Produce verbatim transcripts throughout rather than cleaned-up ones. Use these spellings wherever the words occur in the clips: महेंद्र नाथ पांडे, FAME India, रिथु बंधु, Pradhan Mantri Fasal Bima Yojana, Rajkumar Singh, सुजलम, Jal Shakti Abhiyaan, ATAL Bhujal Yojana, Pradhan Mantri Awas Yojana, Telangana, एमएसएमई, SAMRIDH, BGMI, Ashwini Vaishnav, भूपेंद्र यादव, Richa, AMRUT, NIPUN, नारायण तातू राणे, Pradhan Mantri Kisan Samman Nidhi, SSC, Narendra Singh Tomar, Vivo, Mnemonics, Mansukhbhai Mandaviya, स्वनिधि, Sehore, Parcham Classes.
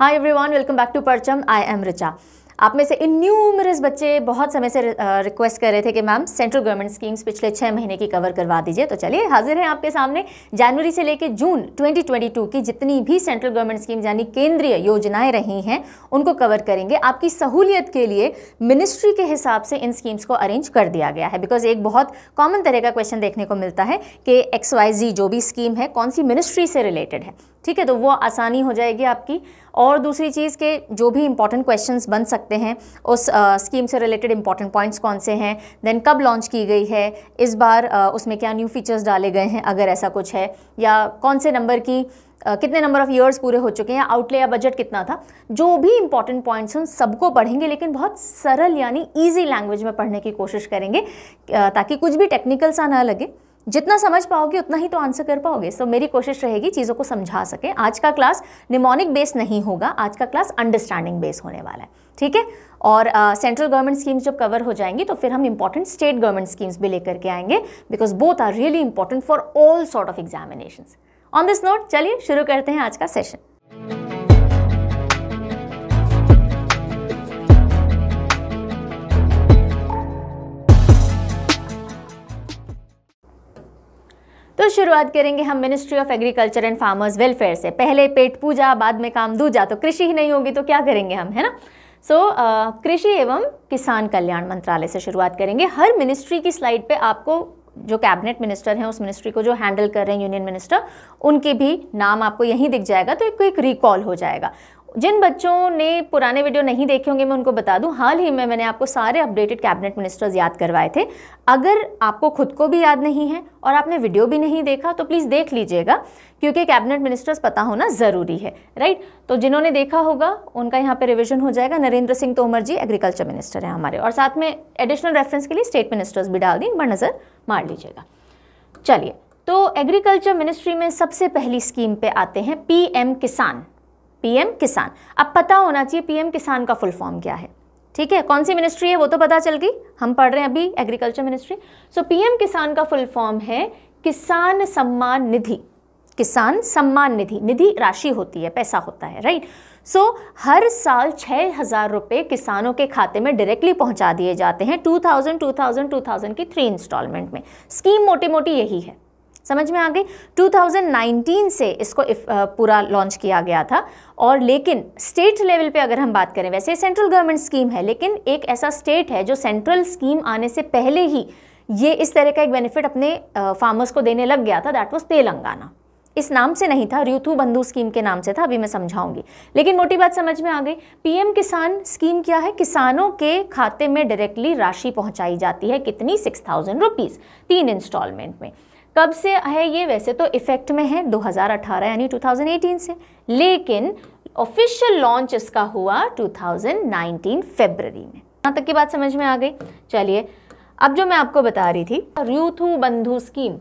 Hi everyone, welcome back to Parcham. I am Richa. आप में से इन्यूमरस बच्चे बहुत समय से रिक्वेस्ट कर रहे थे कि मैम सेंट्रल गवर्नमेंट स्कीम्स पिछले छः महीने की कवर करवा दीजिए, तो चलिए हाजिर हैं आपके सामने जनवरी से लेकर जून दो हज़ार बाईस की जितनी भी सेंट्रल गवर्नमेंट स्कीम्स यानी केंद्रीय योजनाएं रही हैं उनको कवर करेंगे। आपकी सहूलियत के लिए मिनिस्ट्री के हिसाब से इन स्कीम्स को अरेंज कर दिया गया है, बिकॉज एक बहुत कॉमन तरह का क्वेश्चन देखने को मिलता है कि एक्स वाई जी जो भी स्कीम है कौन सी मिनिस्ट्री से रिलेटेड है, ठीक है, तो वो आसानी हो जाएगी आपकी। और दूसरी चीज़ के जो भी इंपॉर्टेंट क्वेश्चंस बन सकते हैं उस स्कीम uh, से रिलेटेड इंपॉर्टेंट पॉइंट्स कौन से हैं, देन कब लॉन्च की गई है, इस बार uh, उसमें क्या न्यू फीचर्स डाले गए हैं अगर ऐसा कुछ है, या कौन से नंबर की Uh, कितने नंबर ऑफ ईयर्स पूरे हो चुके हैं, आउटले या बजट कितना था, जो भी इंपॉर्टेंट पॉइंट्स हैं सबको पढ़ेंगे, लेकिन बहुत सरल यानी ईजी लैंग्वेज में पढ़ने की कोशिश करेंगे ताकि कुछ भी टेक्निकल सा ना लगे। जितना समझ पाओगे उतना ही तो आंसर कर पाओगे। सो so, मेरी कोशिश रहेगी चीज़ों को समझा सके। आज का क्लास निमोनिक बेस नहीं होगा, आज का क्लास अंडरस्टैंडिंग बेस होने वाला है, ठीक है। और सेंट्रल गवर्नमेंट स्कीम्स जब कवर हो जाएंगी तो फिर हम इंपॉर्टेंट स्टेट गवर्नमेंट स्कीम्स भी लेकर के आएंगे, because both are really important for all sort of examinations. On this note चलिए शुरू करते हैं आज का सेशन। तो शुरुआत करेंगे हम ministry of agriculture and farmers welfare से। पहले पेट पूजा बाद में काम दूजा, तो कृषि ही नहीं होगी तो क्या करेंगे हम, है ना। सो so, uh, कृषि एवं किसान कल्याण मंत्रालय से शुरुआत करेंगे। हर मिनिस्ट्री की स्लाइड पे आपको जो कैबिनेट मिनिस्टर हैं उस मिनिस्ट्री को जो हैंडल कर रहे हैं यूनियन मिनिस्टर, उनके भी नाम आपको यहीं दिख जाएगा, तो एक क्विक रिकॉल हो जाएगा। जिन बच्चों ने पुराने वीडियो नहीं देखे होंगे मैं उनको बता दूं, हाल ही में मैंने आपको सारे अपडेटेड कैबिनेट मिनिस्टर्स याद करवाए थे। अगर आपको खुद को भी याद नहीं है और आपने वीडियो भी नहीं देखा तो प्लीज़ देख लीजिएगा, क्योंकि कैबिनेट मिनिस्टर्स पता होना ज़रूरी है, राइट। तो जिन्होंने देखा होगा उनका यहाँ पे रिविजन हो जाएगा। नरेंद्र सिंह तोमर जी एग्रीकल्चर मिनिस्टर हैं हमारे, और साथ में एडिशनल रेफरेंस के लिए स्टेट मिनिस्टर्स भी डाल दी, एक बार नज़र मार लीजिएगा। चलिए, तो एग्रीकल्चर मिनिस्ट्री में सबसे पहली स्कीम पे आते हैं पीएम किसान। पीएम किसान, अब पता होना चाहिए पीएम किसान का फुल फॉर्म क्या है, ठीक है, कौन सी मिनिस्ट्री है वो तो पता चल गई, हम पढ़ रहे हैं अभी एग्रीकल्चर मिनिस्ट्री। सो पीएम किसान का फुल फॉर्म है किसान सम्मान निधि। किसान सम्मान निधि, निधि राशि होती है, पैसा होता है, राइट। सो so, हर साल छः हज़ार रुपये किसानों के खाते में डायरेक्टली पहुंचा दिए जाते हैं दो हज़ार, दो हज़ार, दो हज़ार की थ्री इंस्टॉलमेंट में। स्कीम मोटी मोटी यही है, समझ में आ गई। दो हज़ार उन्नीस से इसको पूरा लॉन्च किया गया था, और लेकिन स्टेट लेवल पे अगर हम बात करें, वैसे सेंट्रल गवर्नमेंट स्कीम है लेकिन एक ऐसा स्टेट है जो सेंट्रल स्कीम आने से पहले ही ये इस तरह का एक बेनिफिट अपने फार्मर्स को देने लग गया था, दैट वाज तेलंगाना। इस नाम से नहीं था, रिथु बंधु स्कीम के नाम से था, अभी मैं समझाऊंगी, लेकिन मोटी बात समझ में आ गई। पीएम किसान स्कीम क्या है, किसानों के खाते में डायरेक्टली राशि पहुंचाई जाती है, कितनी, सिक्स थाउजेंड रुपीज़ तीन इंस्टॉलमेंट में। कब से है ये, वैसे तो इफेक्ट में है दो हज़ार अठारह यानी दो हज़ार अठारह से, लेकिन ऑफिशियल लॉन्च इसका हुआ दो हज़ार उन्नीस फरवरी में। यहाँ तक की बात समझ में आ गई। चलिए, अब जो मैं आपको बता रही थी रिथु बंधु स्कीम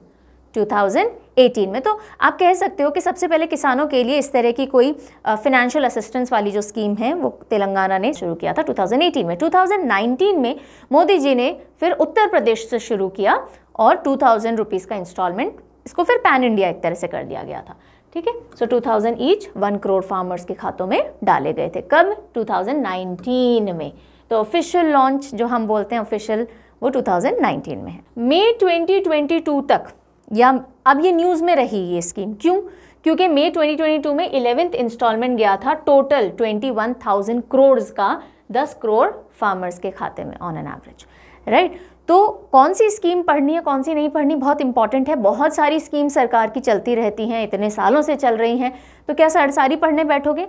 दो हज़ार अठारह में, तो आप कह सकते हो कि सबसे पहले किसानों के लिए इस तरह की कोई फिनेंशियल असिस्टेंस वाली जो स्कीम है वो तेलंगाना ने शुरू किया था दो हज़ार अठारह में। दो हज़ार उन्नीस में मोदी जी ने फिर उत्तर प्रदेश से शुरू किया और दो हज़ार रुपीस का इंस्टॉलमेंट, इसको फिर पैन इंडिया एक तरह से कर दिया गया था, ठीक है। सो दो हज़ार ईच वन करोड़ फार्मर्स के खातों में डाले गए थे, कब, दो हज़ार उन्नीस में। तो ऑफिशियल लॉन्च जो हम बोलते हैं ऑफिशियल, वो दो हज़ार उन्नीस में है। मई दो हज़ार बाईस तक, या अब ये न्यूज़ में रही ये स्कीम, क्यों, क्योंकि मई दो हज़ार बाईस में इलेवेंथ इंस्टॉलमेंट गया था टोटल इक्कीस हज़ार करोड़ का, दस करोड़ फार्मर्स के खाते में ऑन एन एवरेज, राइट। तो कौन सी स्कीम पढ़नी है कौन सी नहीं पढ़नी बहुत इंपॉर्टेंट है। बहुत सारी स्कीम सरकार की चलती रहती हैं, इतने सालों से चल रही हैं, तो क्या सर सारी पढ़ने बैठोगे।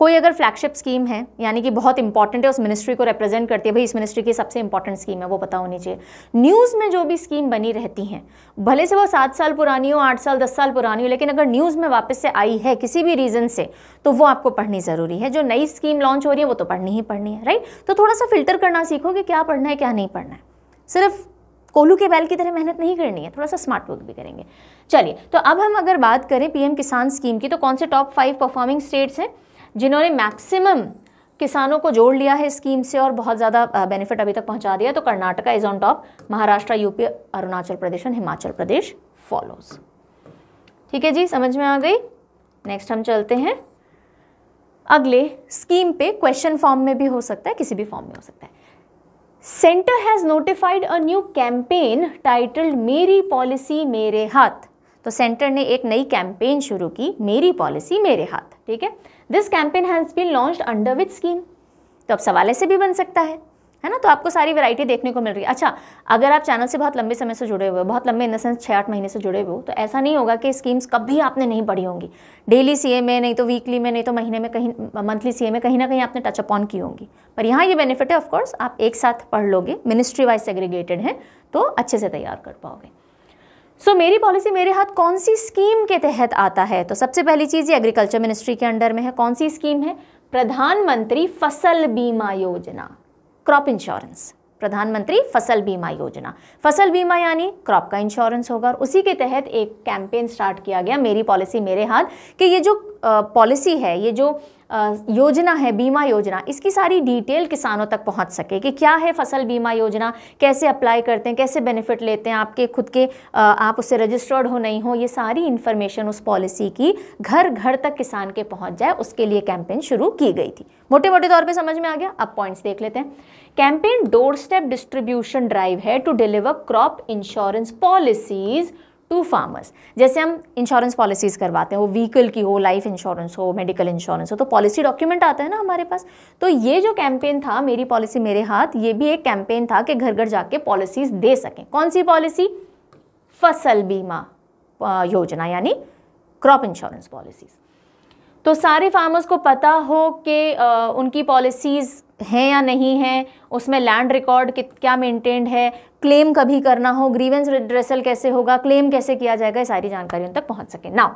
कोई अगर फ्लैगशिप स्कीम है यानी कि बहुत इंपॉर्टेंट है, उस मिनिस्ट्री को रिप्रेजेंट करती है, भाई इस मिनिस्ट्री की सबसे इंपॉर्टेंट स्कीम है, वो पता होनी चाहिए। न्यूज़ में जो भी स्कीम बनी रहती हैं, भले से वो सात साल पुरानी हो, आठ साल, दस साल पुरानी हो, लेकिन अगर न्यूज़ में वापस से आई है किसी भी रीज़न से तो वो आपको पढ़नी ज़रूरी है। जो नई स्कीम लॉन्च हो रही है वो तो पढ़नी ही पढ़नी है, राइट। तो थोड़ा सा फिल्टर करना सीखो कि क्या पढ़ना है क्या नहीं पढ़ना है, सिर्फ कोलू के बैल की तरह मेहनत नहीं करनी है, थोड़ा सा स्मार्ट वर्क भी करेंगे। चलिए, तो अब हम अगर बात करें पीएम किसान स्कीम की, तो कौन से टॉप फाइव परफॉर्मिंग स्टेट्स हैं जिन्होंने मैक्सिमम किसानों को जोड़ लिया है स्कीम से और बहुत ज़्यादा बेनिफिट अभी तक पहुंचा दिया, तो Karnataka is on top, Maharashtra, UP, Arunachal Pradesh और हिमाचल प्रदेश फॉलोज, ठीक है जी, समझ में आ गई। नेक्स्ट हम चलते हैं अगले स्कीम पे क्वेश्चन फॉर्म में भी हो सकता है, किसी भी फॉर्म में हो सकता है। Centre has notified a new campaign titled मेरी पॉलिसी मेरे हाथ। तो सेंटर ने एक नई कैंपेन शुरू की, मेरी पॉलिसी मेरे हाथ, ठीक है। This campaign has been launched under which scheme, तो अब सवाल ऐसे भी बन सकता है, है ना। तो आपको सारी वैरायटी देखने को मिल रही है। अच्छा, अगर आप चैनल से बहुत लंबे समय से जुड़े हुए हो, बहुत लंबे इन द सेंस छः आठ महीने से जुड़े हुए हो, तो ऐसा नहीं होगा कि स्कीम्स कभी आपने नहीं पढ़ी होंगी। डेली सीए में, नहीं तो वीकली में, नहीं तो महीने में, कहीं मंथली सीए में कहीं ना कहीं आपने टच अपॉन की होंगी। पर यहाँ ये बेनिफिट है, ऑफकोर्स आप एक साथ पढ़ लोगे, मिनिस्ट्री वाइज सेग्रीगेटेड है, तो अच्छे से तैयार कर पाओगे। सो so, मेरी पॉलिसी मेरे हाथ कौन सी स्कीम के तहत आता है? तो सबसे पहली चीज़ ये एग्रीकल्चर मिनिस्ट्री के अंडर में है। कौन सी स्कीम है? प्रधानमंत्री फसल बीमा योजना, क्रॉप इंश्योरेंस, प्रधानमंत्री फसल बीमा योजना। फसल बीमा यानी क्रॉप का इंश्योरेंस होगा। और उसी के तहत एक कैंपेन स्टार्ट किया गया, मेरी पॉलिसी मेरे हाथ, कि ये जो पॉलिसी है, ये जो आ, योजना है, बीमा योजना, इसकी सारी डिटेल किसानों तक पहुंच सके कि क्या है फसल बीमा योजना, कैसे अप्लाई करते हैं, कैसे बेनिफिट लेते हैं, आपके खुद के आ, आप उससे रजिस्टर्ड हो नहीं हो, ये सारी इन्फॉर्मेशन उस पॉलिसी की घर घर तक किसान के पहुंच जाए, उसके लिए कैंपेन शुरू की गई थी। मोटे मोटे तौर पे समझ में आ गया। अब पॉइंट्स देख लेते हैं। Campaign door step distribution drive है to deliver crop insurance policies to farmers. जैसे हम इंश्योरेंस पॉलिसीज़ करवाते हैं, वो व्हीकल की हो, लाइफ इंश्योरेंस हो, मेडिकल इंश्योरेंस हो, तो पॉलिसी डॉक्यूमेंट आता है ना हमारे पास। तो ये जो कैंपेन था, मेरी पॉलिसी मेरे हाथ, ये भी एक कैंपेन था कि घर घर जाके पॉलिसीज़ दे सकें। कौन सी पॉलिसी? फसल बीमा योजना यानी क्रॉप इंश्योरेंस पॉलिसीज़। तो सारे फार्मर्स को पता हो कि उनकी पॉलिसीज़ हैं या नहीं हैं, उसमें लैंड रिकॉर्ड क्या मेंटेन्ड है, क्लेम कभी करना हो, ग्रीवेंस रिड्रेसल कैसे होगा, क्लेम कैसे किया जाएगा, ये सारी जानकारी उन तक पहुंच सके। नाउ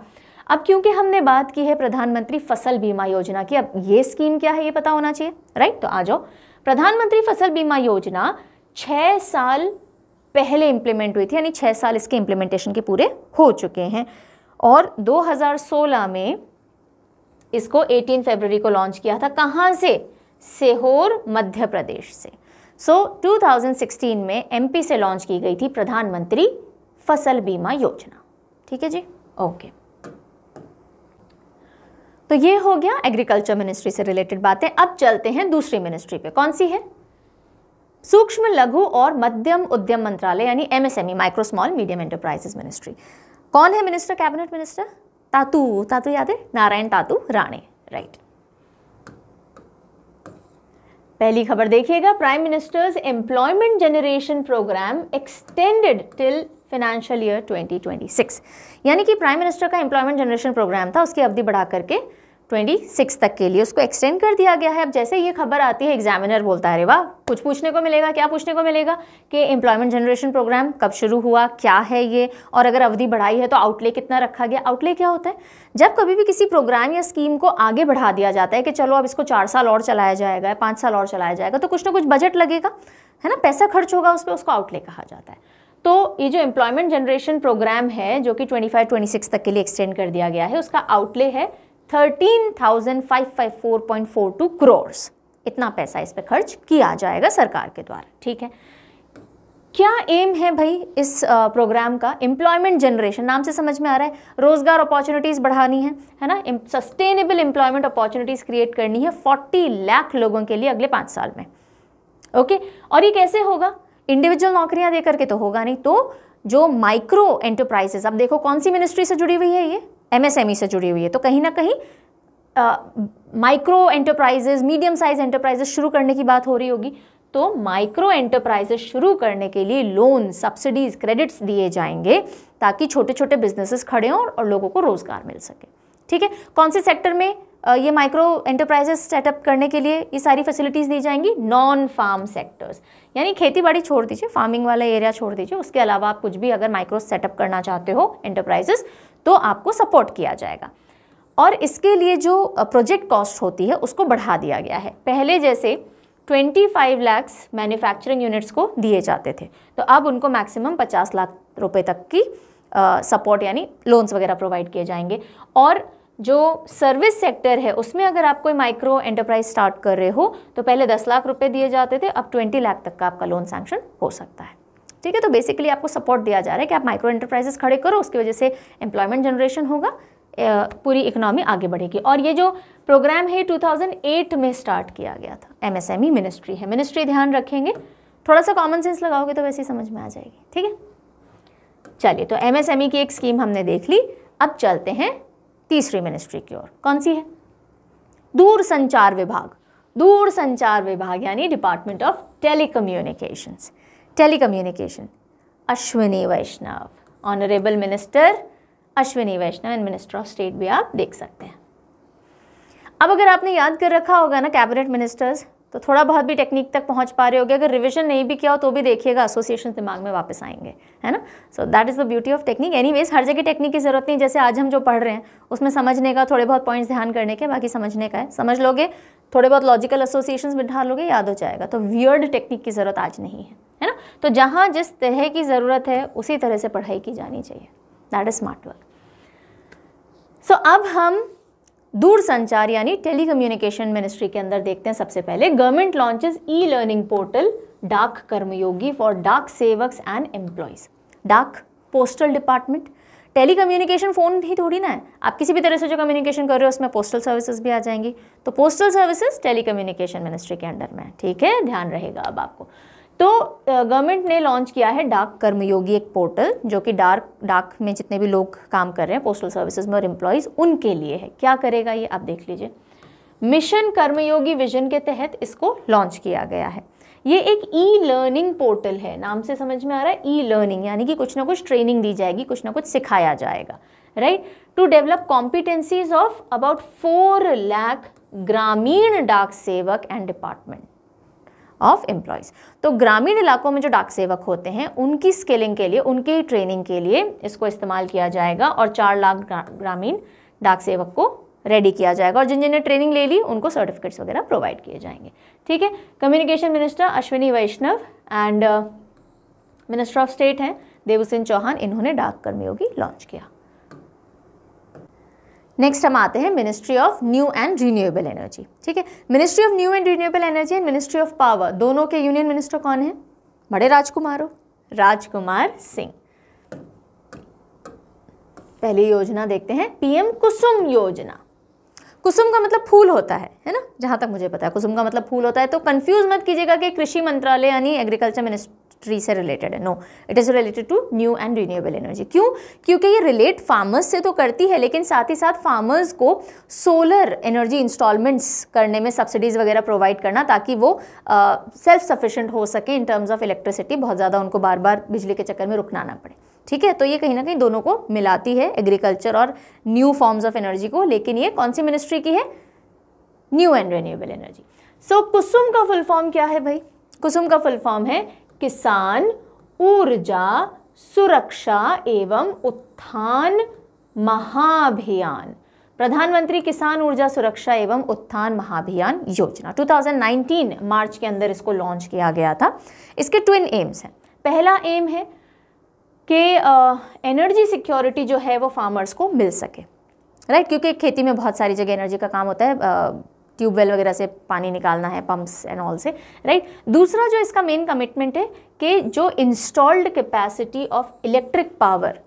अब क्योंकि हमने बात की है प्रधानमंत्री फसल बीमा योजना की, अब ये स्कीम क्या है ये पता होना चाहिए, राइट। तो आ जाओ, प्रधानमंत्री फसल बीमा योजना छः साल पहले इम्प्लीमेंट हुई थी, यानी छः साल इसके इम्प्लीमेंटेशन के पूरे हो चुके हैं। और दो हज़ार सोलह में इसको अठारह फरवरी को लॉन्च किया था। कहाँ से? सेहोर, मध्य प्रदेश से। सो so, दो हज़ार सोलह में एमपी से लॉन्च की गई थी प्रधानमंत्री फसल बीमा योजना, ठीक है जी, ओके। तो ये हो गया एग्रीकल्चर मिनिस्ट्री से रिलेटेड बातें। अब चलते हैं दूसरी मिनिस्ट्री पे। कौन सी है? सूक्ष्म, लघु और मध्यम उद्यम मंत्रालय यानी एमएसएमई, micro small medium enterprises ministry. कौन है minister, cabinet minister? Tatu, Tatu याद है, नारायण तातू राणे, राइट। पहली खबर देखिएगा, prime minister's employment generation programme extended till financial year twenty twenty six. यानी कि प्राइम मिनिस्टर का एम्प्लॉयमेंट जनरेशन प्रोग्राम था, उसकी अवधि बढ़ा करके छब्बीस तक के लिए उसको एक्सटेंड कर दिया गया है। अब जैसे ये खबर आती है, एग्जामिनर बोलता है अरे वाह, कुछ पूछने को मिलेगा। क्या पूछने को मिलेगा? कि एम्प्लॉयमेंट जनरेशन प्रोग्राम कब शुरू हुआ, क्या है ये, और अगर अवधि बढ़ाई है तो आउटले कितना रखा गया। आउटले क्या होता है? जब कभी भी किसी प्रोग्राम या स्कीम को आगे बढ़ा दिया जाता है कि चलो अब इसको चार साल और चलाया जाएगा या पाँच साल और चलाया जाएगा, तो कुछ ना कुछ बजट लगेगा, है ना, पैसा खर्च होगा उस पर, उसको आउटले कहा जाता है। तो ये जो एम्प्लॉयमेंट जनरेशन प्रोग्राम है, जो कि पच्चीस छब्बीस तक के लिए एक्सटेंड कर दिया गया है, उसका आउटले है thirteen thousand five five four point four two crore. इतना पैसा इस पर खर्च किया जाएगा सरकार के द्वारा, ठीक है। क्या एम है भाई इस प्रोग्राम का? एम्प्लॉयमेंट जनरेशन, नाम से समझ में आ रहा है, रोजगार अपॉर्चुनिटीज़ बढ़ानी है, है ना, सस्टेनेबल एम्प्लॉयमेंट अपॉर्चुनिटीज़ क्रिएट करनी है चालीस लाख लोगों के लिए अगले पाँच साल में, ओके। और ये कैसे होगा? इंडिविजुअल नौकरियाँ दे करके तो होगा नहीं, तो जो माइक्रो एंटरप्राइजेस, अब देखो कौन सी मिनिस्ट्री से जुड़ी हुई है, ये एमएसएमई से जुड़ी हुई है, तो कहीं ना कहीं micro enterprises, medium size enterprises शुरू करने की बात हो रही होगी। तो माइक्रो एंटरप्राइजेस शुरू करने के लिए लोन, सब्सिडीज, क्रेडिट्स दिए जाएंगे ताकि छोटे छोटे बिजनेसेस खड़े हों और लोगों को रोजगार मिल सके, ठीक है। कौन से सेक्टर में ये माइक्रो एंटरप्राइजेस सेटअप करने के लिए ये सारी फैसिलिटीज़ दी जाएंगी? नॉन फार्म सेक्टर्स, यानी खेती बाड़ी छोड़ दीजिए, फार्मिंग वाला एरिया छोड़ दीजिए, उसके अलावा आप कुछ भी अगर माइक्रो सेटअप करना चाहते हो एंटरप्राइजेस, तो आपको सपोर्ट किया जाएगा। और इसके लिए जो प्रोजेक्ट कॉस्ट होती है उसको बढ़ा दिया गया है। पहले जैसे पच्चीस लाख मैन्युफैक्चरिंग यूनिट्स को दिए जाते थे, तो अब उनको मैक्सिमम पचास लाख रुपए तक की सपोर्ट यानी लोन्स वगैरह प्रोवाइड किए जाएंगे। और जो सर्विस सेक्टर है उसमें अगर आप कोई माइक्रो एंटरप्राइज स्टार्ट कर रहे हो तो पहले दस लाख रुपए दिए जाते थे, अब बीस लाख तक का आपका लोन सैंक्शन हो सकता है, ठीक है। तो बेसिकली आपको सपोर्ट दिया जा रहा है कि आप माइक्रो एंटरप्राइजेस खड़े करो, उसकी वजह से एम्प्लॉयमेंट जनरेशन होगा, पूरी इकोनॉमी आगे बढ़ेगी। और ये जो प्रोग्राम है दो हज़ार आठ में स्टार्ट किया गया था, एमएसएमई मिनिस्ट्री है, मिनिस्ट्री ध्यान रखेंगे, थोड़ा सा कॉमन सेंस लगाओगे तो वैसे ही समझ में आ जाएगी, ठीक है। चलिए, तो एमएसएमई की एक स्कीम हमने देख ली, अब चलते हैं तीसरी मिनिस्ट्री की ओर। कौन सी है? दूरसंचार विभाग। दूरसंचार विभाग यानी department of telecommunications. Telecommunication, Ashwini Vaishnaw, honourable minister Ashwini Vaishnaw and minister of state भी आप देख सकते हैं। अब अगर आपने याद कर रखा होगा ना कैबिनेट मिनिस्टर्स, तो थोड़ा बहुत भी टेक्निक तक पहुंच पा रहे होगे। अगर रिवीजन नहीं भी किया हो तो भी देखिएगा, एसोसिएशन दिमाग में वापस आएंगे, है ना। So that is the beauty of technique. Anyways, हर जगह टेक्निक की जरूरत नहीं, जैसे आज हम जो पढ़ रहे हैं उसमें समझने का, थोड़े बहुत पॉइंट्स ध्यान करने के, बाकी समझने का है। समझ लोगे, थोड़े बहुत लॉजिकल एसोसिएशंस बिठा लोगे, याद हो जाएगा। तो वियर्ड टेक्निक की ज़रूरत आज नहीं है, है ना। तो जहाँ जिस तरह की ज़रूरत है उसी तरह से पढ़ाई की जानी चाहिए। That is smart work. So अब हम दूरसंचार यानी टेलीकम्युनिकेशन मिनिस्ट्री के अंदर देखते हैं। सबसे पहले government launches e learning portal Dak Karmayogi for Dak Sevaks and employees. डाक, पोस्टल डिपार्टमेंट, टेलीकम्युनिकेशन फ़ोन ही थोड़ी ना है, आप किसी भी तरह से जो कम्युनिकेशन कर रहे हो उसमें पोस्टल सर्विसेज भी आ जाएंगी। तो पोस्टल सर्विसेज टेलीकम्युनिकेशन मिनिस्ट्री के अंडर में, ठीक है, ध्यान रहेगा अब आपको। तो गवर्नमेंट ने लॉन्च किया है डाक कर्मयोगी, एक पोर्टल जो कि डाक डाक में जितने भी लोग काम कर रहे हैं पोस्टल सर्विसेज में और एम्प्लॉयज़, उनके लिए है। क्या करेगा ये आप देख लीजिए। मिशन कर्मयोगी विजन के तहत इसको लॉन्च किया गया है। ये एक ई लर्निंग पोर्टल है, नाम से समझ में आ रहा है ई लर्निंग, यानी कि कुछ ना कुछ ट्रेनिंग दी जाएगी, कुछ ना कुछ सिखाया जाएगा, right. To develop competencies of about four lakh ग्रामीण डाक सेवक एंड डिपार्टमेंट ऑफ एम्प्लॉयज़। तो ग्रामीण इलाकों में जो डाक सेवक होते हैं उनकी स्किलिंग के लिए, उनकी ट्रेनिंग के लिए इसको इस्तेमाल किया जाएगा। और चार लाख ग्रामीण डाक सेवक को रेडी किया जाएगा, और जिन जिन्हें ट्रेनिंग ले ली उनको सर्टिफिकेट्स वगैरह प्रोवाइड किए जाएंगे, ठीक है। Communication minister Ashwini Vaishnaw and minister of state हैं देव चौहान, इन्होंने डाक कर्मयोगी लॉन्च किया। नेक्स्ट हम आते हैं ministry of new and renewable energy, ठीक है। Ministry of new and renewable energy and ministry of power, दोनों के यूनियन मिनिस्टर कौन है? बड़े राजकुमार हो, राजकुमार सिंह। पहली योजना देखते हैं, पीएम कुसुम योजना। कुसुम का मतलब फूल होता है, है ना, जहाँ तक मुझे पता है कुसुम का मतलब फूल होता है। तो कंफ्यूज मत कीजिएगा कि कृषि मंत्रालय यानी एग्रीकल्चर मिनिस्ट्री से रिलेटेड है। No, it is related to new and renewable energy. क्यों? क्योंकि ये रिलेट फार्मर्स से तो करती है, लेकिन साथ ही साथ फार्मर्स को सोलर एनर्जी इंस्टॉलमेंट्स करने में सब्सिडीज़ वगैरह प्रोवाइड करना, ताकि वो सेल्फ सफिशेंट हो सके इन टर्म्स ऑफ इलेक्ट्रिसिटी, बहुत ज़्यादा उनको बार बार बिजली के चक्कर में रुकना ना पड़े, ठीक है। तो ये कहीं ना कहीं दोनों को मिलाती है, एग्रीकल्चर और न्यू फॉर्म्स ऑफ एनर्जी को। लेकिन ये कौन सी मिनिस्ट्री की है? New and renewable energy. So Kusum का फुल फॉर्म क्या है भाई? कुसुम का फुल फॉर्म है किसान ऊर्जा सुरक्षा एवं उत्थान महाभियान। प्रधानमंत्री किसान ऊर्जा सुरक्षा एवं उत्थान महाभियान योजना दो हज़ार उन्नीस मार्च के अंदर इसको लॉन्च किया गया था। इसके ट्विन एम्स हैं। पहला एम है कि एनर्जी सिक्योरिटी जो है वो फार्मर्स को मिल सके, राइट, क्योंकि खेती में बहुत सारी जगह एनर्जी का काम होता है, ट्यूबवेल वगैरह से पानी निकालना है, पंप्स एंड ऑल से, राइट। दूसरा जो इसका मेन कमिटमेंट है कि जो installed capacity of electric power,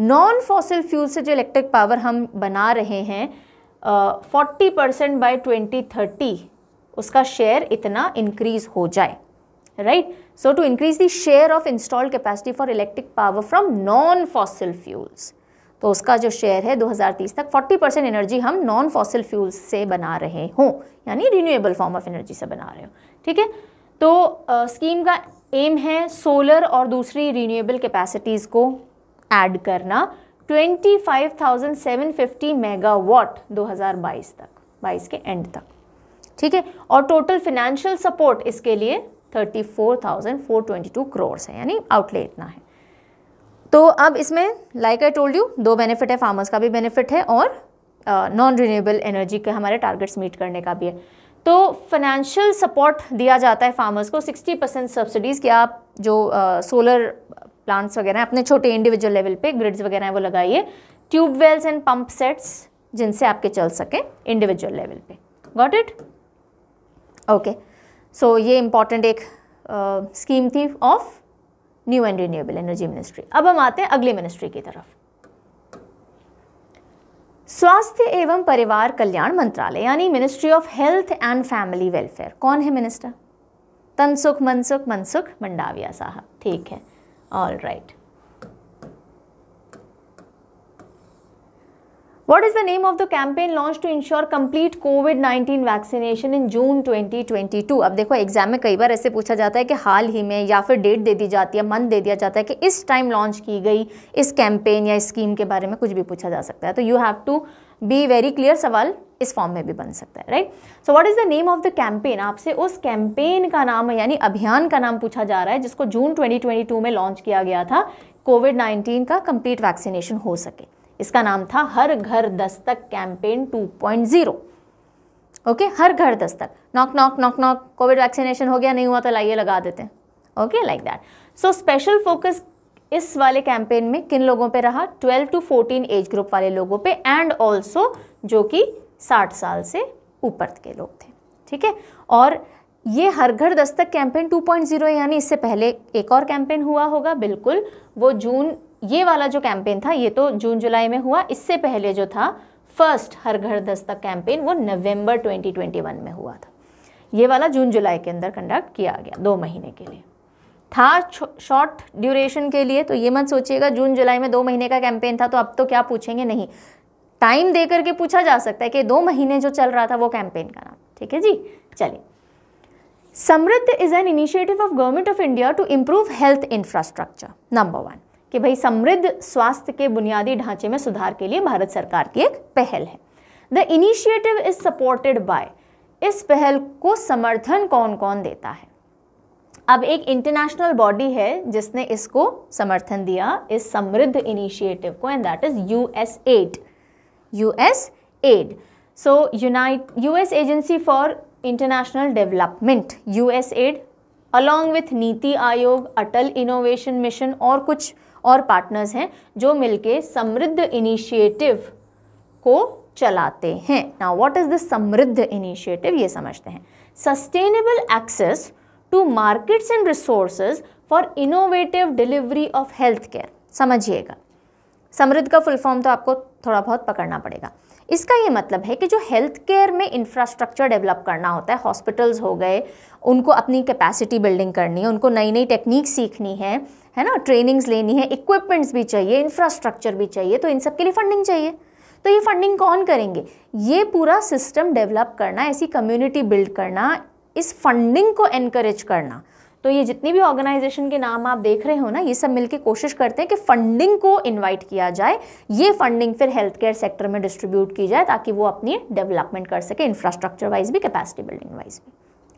non fossil fuel से जो इलेक्ट्रिक पावर हम बना रहे हैं, forty percent by twenty thirty उसका शेयर इतना इंक्रीज हो जाए, right. So to increase the share of installed capacity for electric power from non fossil fuels, तो उसका जो शेयर है दो हज़ार तीस तक चालीस परसेंट एनर्जी हम नॉन फॉसिल फ्यूल्स से बना रहे हों, यानी रिन्यूएबल फॉर्म ऑफ एनर्जी से बना रहे हो, ठीक है। तो स्कीम uh, का एम है सोलर और दूसरी रिन्यूएबल कैपेसिटीज़ को ऐड करना। पच्चीस हज़ार सात सौ पचास मेगावाट दो हज़ार बाईस तक, बाईस के एंड तक, ठीक है। और टोटल फिनेंशियल सपोर्ट इसके लिए चौंतीस हज़ार चार सौ बाईस करोड़ है, यानी आउटले इतना है। तो अब इसमें लाइक आई टोल्ड यू दो बेनिफिट है, फार्मर्स का भी बेनिफिट है और नॉन रिन्यूएबल एनर्जी के हमारे टारगेट्स मीट करने का भी है। तो फाइनेंशियल सपोर्ट दिया जाता है फार्मर्स को, साठ परसेंट सब्सिडीज़ कि आप जो सोलर प्लांट्स वगैरह अपने छोटे इंडिविजुअल लेवल पे ग्रिड्स वगैरह हैं वो लगाइए, ट्यूबवेल्स एंड पंप सेट्स जिनसे आपके चल सकें इंडिविजुअल लेवल पे। Got it? ओके। सो ये इम्पॉर्टेंट एक स्कीम uh, थी of new and renewable energy ministry. अब हम आते हैं अगली मिनिस्ट्री की तरफ। स्वास्थ्य एवं परिवार कल्याण मंत्रालय यानी ministry of health and family welfare. कौन है मिनिस्टर? तनसुख मनसुख मनसुख मंडाविया साहब। ठीक है, all right. What is the name of the campaign launched to ensure complete covid nineteen vaccination in June twenty twenty two? अब देखो एग्जाम में कई बार ऐसे पूछा जाता है कि हाल ही में, या फिर डेट दे दी जाती है, मंथ दे दिया जाता है कि इस टाइम लॉन्च की गई इस कैंपेन या स्कीम के बारे में कुछ भी पूछा जा सकता है। तो you have to be very clear, सवाल इस फॉर्म में भी बन सकता है, right. So what is the name of the campaign, आपसे उस कैंपेन का नाम यानी अभियान का नाम पूछा जा रहा है जिसको जून ट्वेंटी ट्वेंटी टू में लॉन्च किया गया था, कोविड नाइनटीन का कंप्लीट वैक्सीनेशन हो सके। इसका नाम था Har Ghar Dastak campaign two point zero. Okay, Har Ghar Dastak, knock knock knock knock, covid vaccination हो गया, नहीं हुआ तो लाइए लगा देते हैं, okay, like that. So special focus इस वाले कैंपेन में किन लोगों पे रहा? Twelve to fourteen age group वाले लोगों पे, एंड ऑल्सो जो कि साठ साल से ऊपर के लोग थे, ठीक है। और ये हर Ghar Dastak campaign two point zero है, यानी इससे पहले एक और कैंपेन हुआ होगा, बिल्कुल, वो जून, ये वाला जो कैंपेन था ये तो जून जुलाई में हुआ, इससे पहले जो था फर्स्ट हर घर दस्तक कैंपेन वो नवंबर ट्वेंटी ट्वेंटी वन में हुआ था। ये वाला जून जुलाई के अंदर कंडक्ट किया गया, दो महीने के लिए था, शॉर्ट ड्यूरेशन के लिए। तो ये मत सोचिएगा जून जुलाई में दो महीने का कैंपेन था तो अब तो क्या पूछेंगे, नहीं, टाइम दे करके पूछा जा सकता है कि दो महीने जो चल रहा था वो कैंपेन का नाम, ठीक है जी। चलिए, Samridh is an initiative of government of India to improve health infrastructure. Number one कि भाई समृद्ध स्वास्थ्य के बुनियादी ढांचे में सुधार के लिए भारत सरकार की एक पहल है। The initiative is supported by, इस पहल को समर्थन कौन कौन देता है? अब एक इंटरनेशनल बॉडी है जिसने इसको समर्थन दिया, इस समृद्ध इनिशिएटिव को, and that is U S AID. U S AID, so unite US agency for international development, U S AID, along with NITI Aayog, Atal innovation mission और कुछ और पार्टनर्स हैं जो मिलके समृद्ध इनिशिएटिव को चलाते हैं। Now what is this Samridh initiative, ये समझते हैं। Sustainable access to markets and resources for innovative delivery of health care. समझिएगा, समृद्ध का फुल फॉर्म तो आपको थोड़ा बहुत पकड़ना पड़ेगा। इसका ये मतलब है कि जो हेल्थ केयर में इंफ्रास्ट्रक्चर डेवलप करना होता है, हॉस्पिटल्स हो गए, उनको अपनी कैपेसिटी बिल्डिंग करनी है, उनको नई नई टेक्निक सीखनी है, है ना, ट्रेनिंग्स लेनी है, इक्विपमेंट्स भी चाहिए, इंफ्रास्ट्रक्चर भी चाहिए, तो इन सब के लिए फंडिंग चाहिए। तो ये फंडिंग कौन करेंगे? ये पूरा सिस्टम डेवलप करना, ऐसी कम्युनिटी बिल्ड करना, इस फंडिंग को एनकरेज करना। तो ये जितनी भी ऑर्गेनाइजेशन के नाम आप देख रहे हो ना, ये सब मिलके कोशिश करते हैं कि फंडिंग को इनवाइट किया जाए, ये फंडिंग फिर हेल्थ केयर सेक्टर में डिस्ट्रीब्यूट की जाए ताकि वो अपनी डेवलपमेंट कर सके, इंफ्रास्ट्रक्चर वाइज भी, कैपेसिटी बिल्डिंग वाइज भी।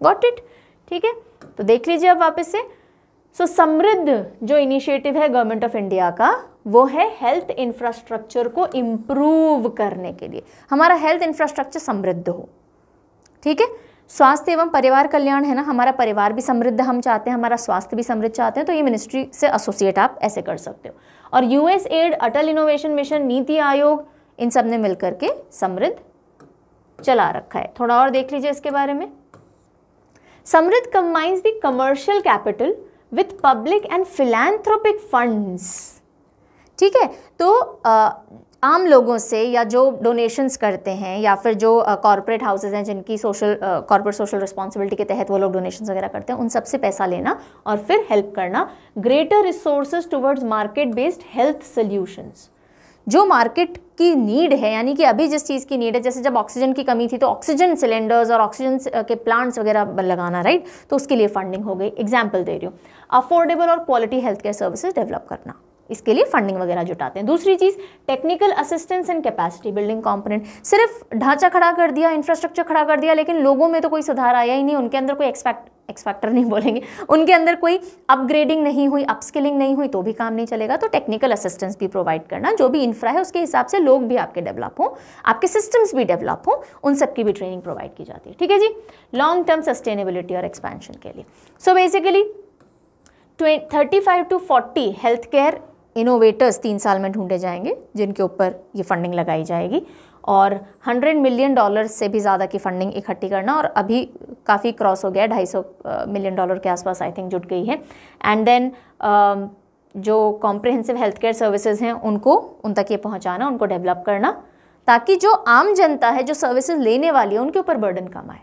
Got it? ठीक है, तो देख लीजिए अब वापस से। सो so, समृद्ध जो इनिशिएटिव है गवर्नमेंट ऑफ इंडिया का, वो है हेल्थ इंफ्रास्ट्रक्चर को इम्प्रूव करने के लिए, हमारा हेल्थ इंफ्रास्ट्रक्चर समृद्ध हो, ठीक है। स्वास्थ्य एवं परिवार कल्याण है ना, हमारा परिवार भी समृद्ध हम चाहते हैं, हमारा स्वास्थ्य भी समृद्ध चाहते हैं, तो ये मिनिस्ट्री से एसोसिएट आप ऐसे कर सकते हो। और US AID, Atal innovation mission, NITI Aayog, इन सब ने मिलकर के समृद्ध चला रखा है। थोड़ा और देख लीजिए इसके बारे में। Samridh combines the commercial capital with public and philanthropic funds, ठीक है। तो आ, आम लोगों से या जो डोनेशंस करते हैं या फिर जो कॉर्पोरेट हाउसेज हैं जिनकी सोशल कॉर्पोरेट सोशल रिस्पॉन्सिबिलिटी के तहत वो लोग डोनेशंस वगैरह करते हैं, उन सब से पैसा लेना और फिर हेल्प करना। Greater resources towards market based health solutions, जो मार्केट की नीड है, यानी कि अभी जिस चीज़ की नीड है, जैसे जब ऑक्सीजन की कमी थी तो ऑक्सीजन सिलेंडर्स और ऑक्सीजन के प्लांट्स वगैरह लगाना, राइट, तो उसके लिए फंडिंग हो गई। एग्जाम्पल दे रही हूँ, अफोर्डेबल और quality health care services develop करना, इसके लिए फंडिंग वगैरह जुटाते हैं। दूसरी चीज़, technical assistance and capacity building component, सिर्फ ढांचा खड़ा कर दिया, इंफ्रास्ट्रक्चर खड़ा कर दिया, लेकिन लोगों में तो कोई सुधार आया ही नहीं, उनके अंदर कोई एक्सपेक्ट एक्सपेक्टर नहीं बोलेंगे, उनके अंदर कोई अपग्रेडिंग नहीं हुई, अपस्किलिंग नहीं हुई, तो भी काम नहीं चलेगा। तो टेक्निकल असिस्टेंस भी प्रोवाइड करना, जो भी इंफ्रा है उसके हिसाब से लोग भी आपके डेवलप हों, आपके सिस्टम्स भी डेवलप हों, उन सब की भी ट्रेनिंग प्रोवाइड की जाती है, ठीक है जी, लॉन्ग टर्म सस्टेनेबिलिटी और एक्सपेंशन के लिए। So basically thirty five to forty health care innovators तीन साल में ढूंढे जाएंगे जिनके ऊपर ये फंडिंग लगाई जाएगी, और हंड्रेड मिलियन डॉलर से भी ज़्यादा की फंडिंग इकट्ठी करना, और अभी काफ़ी क्रॉस हो गया, ढाई सौ मिलियन डॉलर के आसपास आई थिंक जुट गई है। एंड देन uh, जो कॉम्प्रिहेंसिव हेल्थ केयर सर्विसेज हैं उनको, उन तक ये पहुंचाना, उनको डेवलप करना। ताकि जो आम जनता है, जो सर्विसेज लेने वाली है, उनके ऊपर बर्डन कम आए,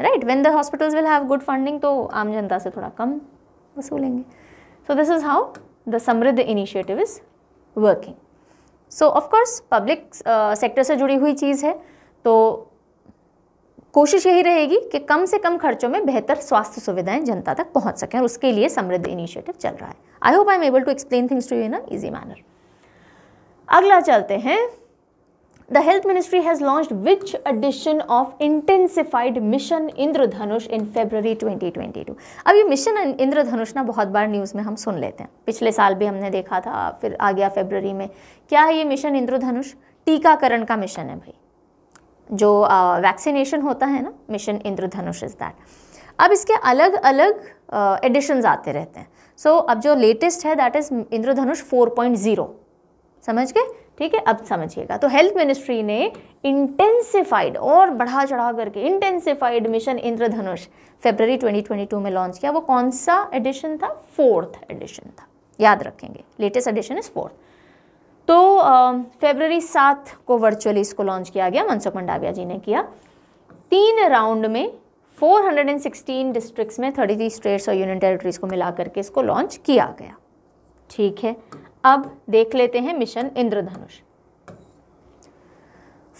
right. When the hospitals will have good funding, तो आम जनता से थोड़ा कम वसूलेंगे। So this is how the Samridh initiative is working. So of course public sector से जुड़ी हुई चीज़ है, तो कोशिश यही रहेगी कि कम से कम खर्चों में बेहतर स्वास्थ्य सुविधाएं जनता तक पहुंच सकें, और उसके लिए समृद्ध इनिशिएटिव चल रहा है। I hope I am able to explain things to you in a easy manner. अगला चलते हैं, the health ministry has launched which edition of intensified mission Indradhanush in February twenty twenty two. अब ये मिशन इंद्रधनुष ना बहुत बार न्यूज़ में हम सुन लेते हैं, पिछले साल भी हमने देखा था, फिर आ गया फरवरी में। क्या है ये मिशन इंद्रधनुष? टीकाकरण का मिशन है भाई, जो वैक्सीनेशन uh, होता है ना, मिशन इंद्रधनुष इज दैट। अब इसके अलग अलग एडिशंस uh, आते रहते हैं। सो so, अब जो लेटेस्ट है that is Indradhanush four point zero, समझ गए? ठीक है, अब समझिएगा। तो हेल्थ मिनिस्ट्री ने इंटेंसिफाइड और बढ़ा चढ़ा करके intensified mission Indradhanush February twenty twenty two में लॉन्च किया। वो कौन सा एडिशन था? फोर्थ एडिशन था, याद रखेंगे, लेटेस्ट एडिशन इज़ फोर्थ। तो फरवरी uh, सात को वर्चुअली इसको लॉन्च किया गया, मनसुख मंडाविया जी ने किया। तीन राउंड में फोर हंड्रेड सिक्सटीन डिस्ट्रिक्ट्स में थर्टी थ्री स्टेट्स और यूनियन टेरिटरीज को मिला करके इसको लॉन्च किया गया। ठीक है, अब देख लेते हैं मिशन इंद्रधनुष।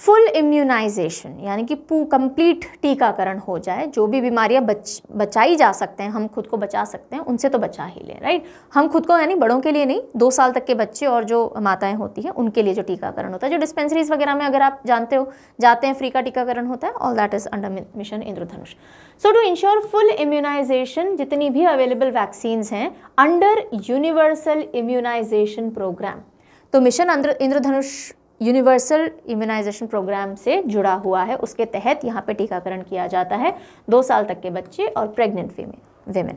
फुल इम्यूनाइजेशन, यानी कि कंप्लीट टीकाकरण हो जाए, जो भी बीमारियां बच बचाई जा सकते हैं, हम खुद को बचा सकते हैं उनसे तो बचा ही लें, राइट। हम खुद को यानी बड़ों के लिए नहीं, दो साल तक के बच्चे और जो माताएं होती हैं उनके लिए जो टीकाकरण होता है, जो डिस्पेंसरीज वगैरह में अगर आप जानते हो जाते हैं फ्री का टीकाकरण होता है, all that is under mission Indradhanush. So to ensure full immunisation, जितनी भी अवेलेबल वैक्सीन्स हैं अंडर यूनिवर्सल इम्यूनाइजेशन प्रोग्राम, तो mission Indradhanush universal immunisation programme से जुड़ा हुआ है, उसके तहत यहाँ पे टीकाकरण किया जाता है दो साल तक के बच्चे और प्रेग्नेंट वीमेन।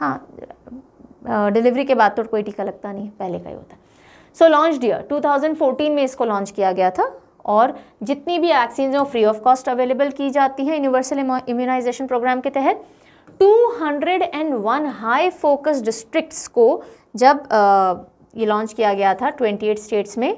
हाँ, डिलीवरी के बाद तो कोई टीका लगता नहीं, पहले का ही होता है। So launched year two thousand fourteen में इसको लॉन्च किया गया था, और जितनी भी वैक्सीन हैं फ्री ऑफ कॉस्ट अवेलेबल की जाती है यूनिवर्सल इम्यूनाइजेशन प्रोग्राम के तहत। Two hundred one high focus districts को जब uh, ये लॉन्च किया गया था ट्वेंटी एट स्टेट्स में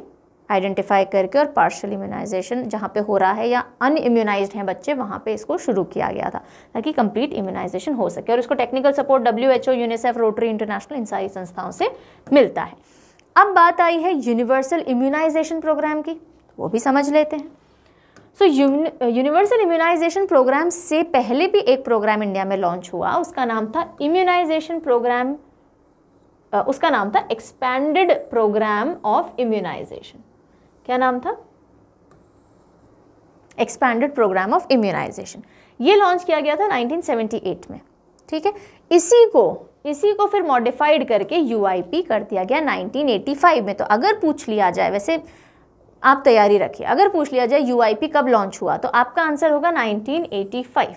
आइडेंटिफाई करके, और पार्शियल इम्यूनाइजेशन जहाँ पे हो रहा है या अन इम्यूनाइज्ड हैं बच्चे वहाँ पे इसको शुरू किया गया था, ताकि कंप्लीट इम्यूनाइजेशन हो सके। और इसको technical support W H O, UNICEF, Rotary International, इन सारी संस्थाओं से मिलता है। अब बात आई है यूनिवर्सल इम्यूनाइजेशन प्रोग्राम की, वो भी समझ लेते हैं। सो यूनिवर्सल इम्यूनाइजेशन प्रोग्राम से पहले भी एक प्रोग्राम इंडिया में लॉन्च हुआ, उसका नाम था इम्यूनाइजेशन प्रोग्राम, उसका नाम था एक्सपैंडेड प्रोग्राम ऑफ इम्यूनाइजेशन। क्या नाम था? Expanded programme of immunisation. ये लॉन्च किया गया था नाइनटीन सेवेंटी एट में, ठीक है। इसी को इसी को फिर मॉडिफाइड करके यूआईपी कर दिया गया नाइनटीन एटी फाइव में। तो अगर पूछ लिया जाए, वैसे आप तैयारी रखिए, अगर पूछ लिया जाए यूआईपी कब लॉन्च हुआ, तो आपका आंसर होगा nineteen eighty five,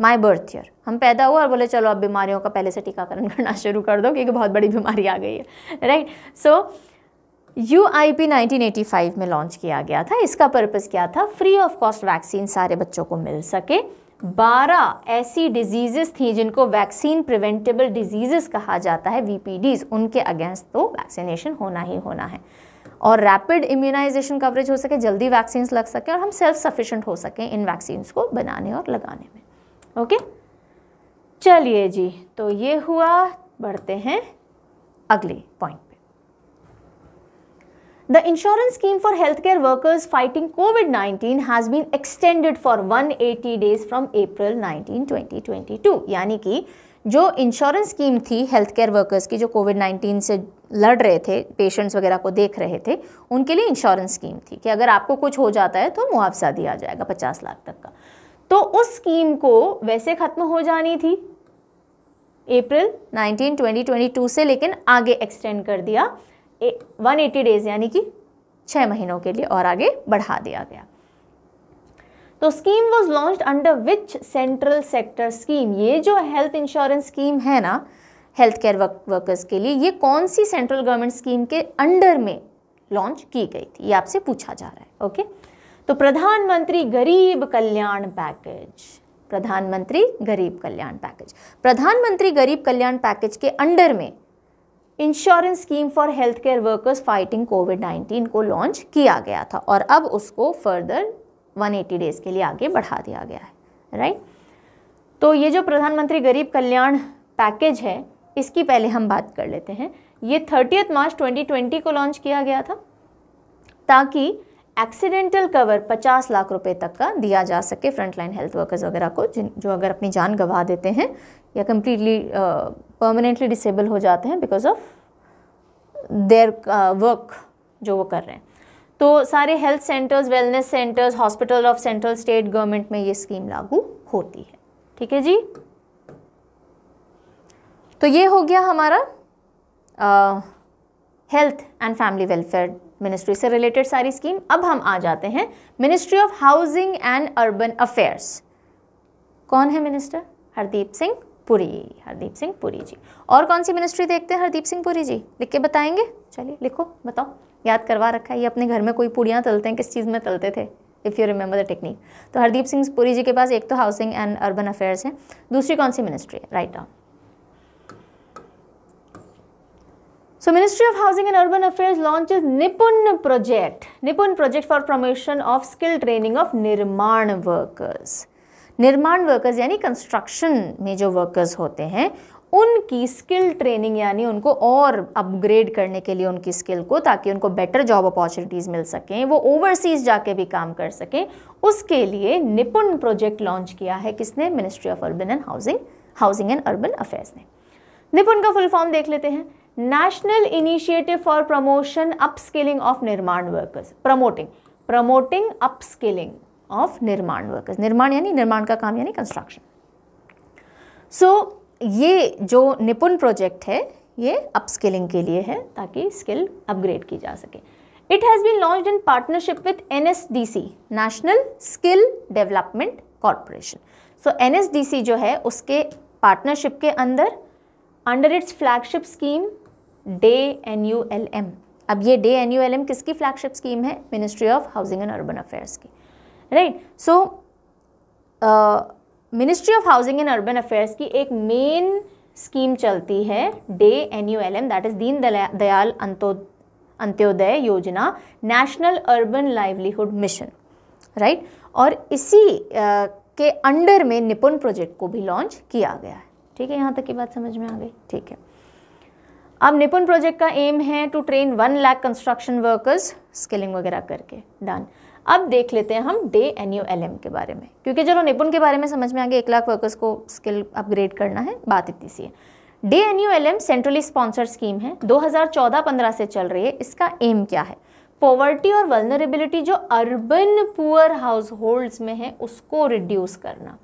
my birth year. हम पैदा हुआ और बोले चलो अब बीमारियों का पहले से टीकाकरण करना शुरू कर दो, क्योंकि बहुत बड़ी बीमारी आ गई है, right. So UIP nineteen eighty five में लॉन्च किया गया था। इसका पर्पस क्या था? फ्री ऑफ कॉस्ट वैक्सीन सारे बच्चों को मिल सके। बारह ऐसी डिजीजेस थी जिनको वैक्सीन प्रिवेंटेबल डिजीजेस कहा जाता है, वीपीडीज, उनके अगेंस्ट तो वैक्सीनेशन होना ही होना है, और रैपिड इम्यूनाइजेशन कवरेज हो सके, जल्दी वैक्सीन्स लग सकें, और हम सेल्फ सफिशेंट हो सकें इन वैक्सीन्स को बनाने और लगाने में। ओके, चलिए जी, तो ये हुआ, बढ़ते हैं अगले point. The insurance scheme for healthcare workers fighting covid nineteen has been extended for one eighty days from April nineteen, twenty twenty two. यानी कि जो इंश्योरेंस स्कीम थी हेल्थ केयर वर्कर्स की, जो कोविड नाइनटीन से लड़ रहे थे, पेशेंट्स वगैरह को देख रहे थे, उनके लिए इंश्योरेंस स्कीम थी कि अगर आपको कुछ हो जाता है तो मुआवजा दिया जाएगा पचास लाख तक का। तो उस स्कीम को वैसे ख़त्म हो जानी थी April nineteen, twenty twenty two से, लेकिन आगे एक्सटेंड कर दिया वन एटी डेज, यानी कि छः महीनों के लिए और आगे बढ़ा दिया गया। तो scheme was launched under which central sector scheme? ये जो हेल्थ इंश्योरेंस स्कीम है ना हेल्थ केयर वर्कर्स के लिए, ये कौन सी सेंट्रल गवर्नमेंट स्कीम के अंडर में लॉन्च की गई थी, ये आपसे पूछा जा रहा है। ओके, तो प्रधानमंत्री Garib Kalyan package, Pradhan Mantri Garib Kalyan package, Pradhan Mantri Garib Kalyan package के अंडर में insurance scheme for health care workers fighting covid nineteen को लॉन्च किया गया था और अब उसको फर्दर एक सौ अस्सी डेज के लिए आगे बढ़ा दिया गया है, राइट। तो ये जो प्रधानमंत्री गरीब कल्याण पैकेज है इसकी पहले हम बात कर लेते हैं। ये तीस मार्च दो हज़ार बीस को लॉन्च किया गया था ताकि एक्सीडेंटल कवर पचास लाख रुपए तक का दिया जा सके फ्रंटलाइन हेल्थ वर्कर्स वगैरह को, जिन जो अगर अपनी जान गंवा देते हैं या कम्प्लीटली परमानेंटली डिसेबल हो जाते हैं बिकॉज ऑफ देयर वर्क जो वो कर रहे हैं। तो सारे health centres, wellness centres, hospital of central state government में ये स्कीम लागू होती है, ठीक है जी। तो ये हो गया हमारा health and family welfare ministry से रिलेटेड सारी स्कीम। अब हम आ जाते हैं ministry of housing and urban affairs. कौन है मिनिस्टर? हरदीप सिंह पुरी। हरदीप सिंह पुरी जी। और कौन सी मिनिस्ट्री देखते हैं हरदीप सिंह पुरी जी? लिख के बताएंगे, चलिए लिखो, बताओ, याद करवा रखा है। ये अपने घर में कोई पूड़ियाँ तलते हैं, किस चीज़ में तलते थे, if you remember the technique. तो हरदीप सिंह पुरी जी के पास एक तो हाउसिंग एंड अर्बन अफेयर्स है, दूसरी कौन सी मिनिस्ट्री है? Write down. So Ministry of Housing and Urban Affairs launches NIPUN project. NIPUN project for promotion of skill training of निर्माण workers. निर्माण workers यानी construction में जो workers होते हैं उनकी skill training यानी उनको और upgrade करने के लिए उनकी skill को, ताकि उनको better job opportunities मिल सकें, वो overseas जाके भी काम कर सकें, उसके लिए NIPUN project launch किया है किसने? Ministry of Urban and Housing, Housing and Urban Affairs ने। NIPUN का full form देख लेते हैं। National initiative for promotion upskilling of निर्माण workers. Promoting promoting upskilling of निर्माण वर्कर्स। निर्माण यानी निर्माण का काम यानी कंस्ट्रक्शन। सो ये जो निपुण प्रोजेक्ट है ये अपस्किलिंग के लिए है ताकि स्किल अपग्रेड की जा सके। It has been launched in partnership with NSDC, national skill development corporation. So NSDC जो है उसके पार्टनरशिप के अंदर, under its flagship scheme DAY N U L M. अब ये DAY N U L M किसकी फ्लैगशिप स्कीम है? Ministry of housing and urban affairs की, right. So ministry of housing and urban affairs की एक main scheme चलती है DAY N U L M, that is Deen Dayal Antyodaya Yojana, national urban livelihood mission, right. और इसी uh, के under में निपुण प्रोजेक्ट को भी लॉन्च किया गया है, ठीक है। यहाँ तक की बात समझ में आ गई, ठीक है। अब निपुण प्रोजेक्ट का एम है to train one lakh construction workers skilling वगैरह करके, डन। अब देख लेते हैं हम DAY N U L M के बारे में, क्योंकि चलो निपुण के बारे में समझ में आ गया, एक लाख वर्कर्स को स्किल अपग्रेड करना है, बात इतनी सी है। DAY N U L M centrally sponsored scheme है, दो हज़ार चौदह पंद्रह से चल रही है। इसका एम क्या है? पॉवर्टी और वल्नरेबिलिटी जो अर्बन पुअर हाउस होल्ड्स में है उसको रिड्यूस करना।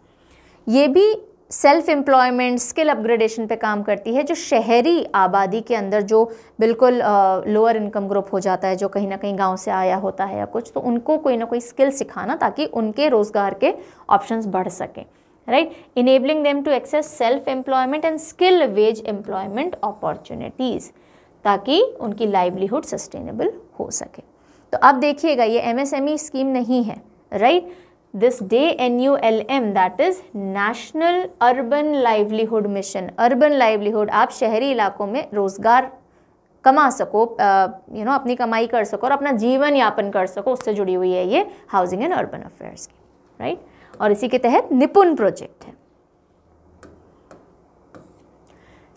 ये भी सेल्फ एम्प्लॉयमेंट, स्किल अपग्रेडेशन पे काम करती है। जो शहरी आबादी के अंदर जो बिल्कुल लोअर इनकम ग्रुप हो जाता है, जो कहीं ना कहीं गांव से आया होता है या कुछ, तो उनको कोई ना कोई स्किल सिखाना ताकि उनके रोज़गार के ऑप्शंस बढ़ सकें, right. Enabling them to access self employment and skill wage employment opportunities, ताकि उनकी लाइवलीहुड सस्टेनेबल हो सके। तो अब देखिएगा ये M S M E scheme नहीं है, right. This DAY N U L M, that is national urban livelihood mission. Urban livelihood, आप शहरी इलाकों में रोजगार कमा सको, यू नो अपनी कमाई कर सको और अपना जीवन यापन कर सको, उससे जुड़ी हुई है ये हाउसिंग एंड अर्बन अफेयर्स की, राइट। और इसी के तहत निपुण प्रोजेक्ट है।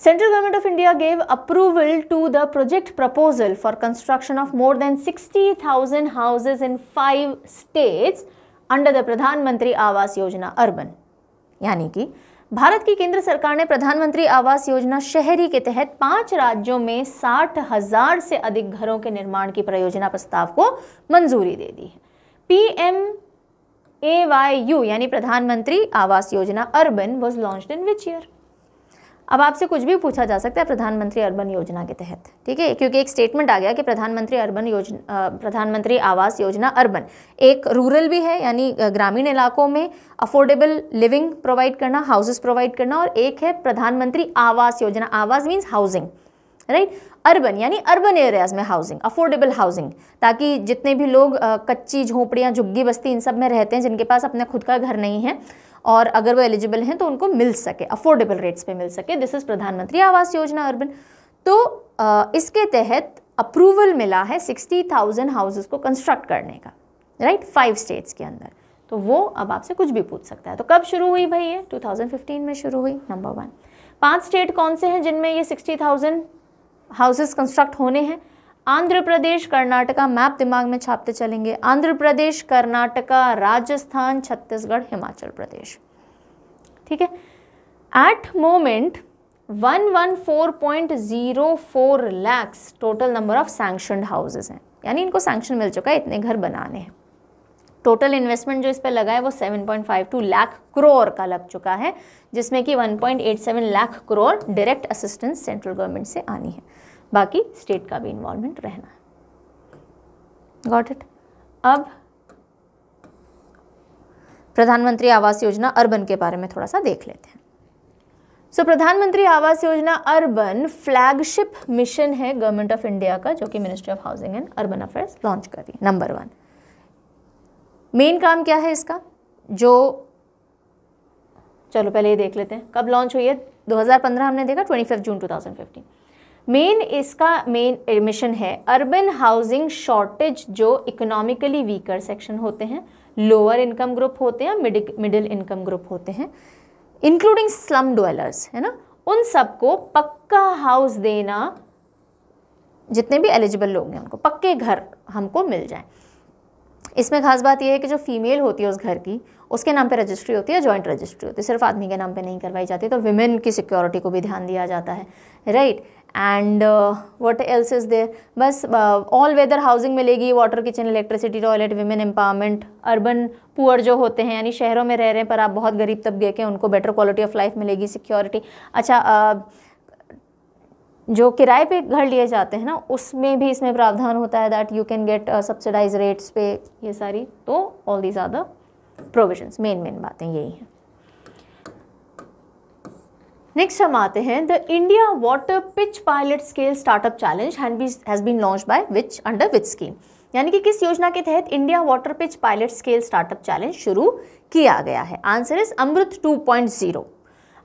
Central government of India gave approval to the project proposal for construction of more than sixty thousand houses in five states under the Pradhan Mantri Awas Yojana urban. यानी कि भारत की केंद्र सरकार ने प्रधानमंत्री आवास योजना शहरी के तहत पांच राज्यों में साठ हजार से अधिक घरों के निर्माण की परियोजना प्रस्ताव को मंजूरी दे दी है। P M A Y U यानी Pradhan Mantri Awas Yojana urban was launched in which year? अब आपसे कुछ भी पूछा जा सकता है प्रधानमंत्री अर्बन योजना के तहत, ठीक है, क्योंकि एक स्टेटमेंट आ गया कि प्रधानमंत्री अर्बन योजना, प्रधानमंत्री आवास योजना अर्बन एक रूरल भी है, यानी ग्रामीण इलाकों में अफोर्डेबल लिविंग प्रोवाइड करना, हाउसेस प्रोवाइड करना, और एक है Pradhan Mantri Awas Yojana. Awas means housing, right. Urban यानी अर्बन एरियाज में हाउसिंग, अफोर्डेबल हाउसिंग, ताकि जितने भी लोग आ, कच्ची झोपड़ियाँ, झुग्गी बस्ती, इन सब में रहते हैं, जिनके पास अपना खुद का घर नहीं है, और अगर वो एलिजिबल हैं तो उनको मिल सके, अफोर्डेबल रेट्स पे मिल सके। दिस इज प्रधानमंत्री आवास योजना अर्बन। तो आ, इसके तहत अप्रूवल मिला है साठ हज़ार हाउसेस को कंस्ट्रक्ट करने का, राइट, फाइव स्टेट्स के अंदर। तो वो अब आपसे कुछ भी पूछ सकता है। तो कब शुरू हुई भाई ये? दो हज़ार पंद्रह में शुरू हुई, नंबर वन। पांच स्टेट कौन से हैं जिनमें ये साठ हज़ार हाउसेस कंस्ट्रक्ट होने हैं? आंध्र प्रदेश, कर्नाटका, मैप दिमाग में छापते चलेंगे, आंध्र प्रदेश, कर्नाटका, राजस्थान, छत्तीसगढ़, हिमाचल प्रदेश, ठीक है। एट मोमेंट एक सौ चौदह point zero four lakhs total number of sanctioned houses हैं, यानी इनको सैंक्शन मिल चुका है, इतने घर बनाने हैं। टोटल इन्वेस्टमेंट जो इस पर लगा है वो सात पॉइंट पाँच दो लाख करोड़ का लग चुका है, जिसमें कि एक पॉइंट आठ सात lakh crore direct assistance central government से आनी है, बाकी स्टेट का भी इन्वॉल्वमेंट रहना है। Got it. अब प्रधानमंत्री आवास योजना अर्बन के बारे में थोड़ा सा देख लेते हैं। सो so, Pradhan Mantri Awas Yojana urban flagship mission है गवर्नमेंट ऑफ इंडिया का, जो कि ministry of housing and urban affairs launch कर रही है। नंबर वन, मेन काम क्या है इसका? जो चलो पहले ये देख लेते हैं कब लॉन्च हुई है। दो हज़ार पंद्रह हमने देखा, पच्चीस जून दो हज़ार पंद्रह। मेन इसका मेन मिशन है अर्बन हाउसिंग शॉर्टेज, जो इकोनॉमिकली वीकर सेक्शन होते हैं, लोअर इनकम ग्रुप होते हैं, मिडिल इनकम ग्रुप होते हैं, इंक्लूडिंग स्लम ड्वेलर्स, है ना, उन सबको पक्का हाउस देना, जितने भी एलिजिबल लोग हैं उनको पक्के घर हमको मिल जाए। इसमें खास बात यह है कि जो फीमेल होती है उस घर की, उसके नाम पे रजिस्ट्री होती है, जॉइंट रजिस्ट्री होती है, सिर्फ आदमी के नाम पे नहीं करवाई जाती, तो विमेन की सिक्योरिटी को भी ध्यान दिया जाता है, right. And what else is there? बस ऑल वेदर हाउसिंग मिलेगी, water, kitchen, electricity, toilet, women empowerment. Urban poor जो होते हैं, यानी शहरों में रह रहे हैं पर आप बहुत गरीब तबके के, उनको बेटर क्वालिटी ऑफ लाइफ मिलेगी, सिक्योरिटी। अच्छा, uh, जो किराए पे घर लिए जाते हैं ना, उसमें भी इसमें प्रावधान होता है that you can get subsidise rates पे, ये सारी, तो all these are the provisions. Main main बातें यही हैं। नेक्स्ट हम आते हैं, the India water pitch pilot scale startup challenge has been launch by which, under which scheme, यानी कि किस योजना के तहत India water pitch pilot scale startup challenge शुरू किया गया है? Answer is AMRUT two point zero.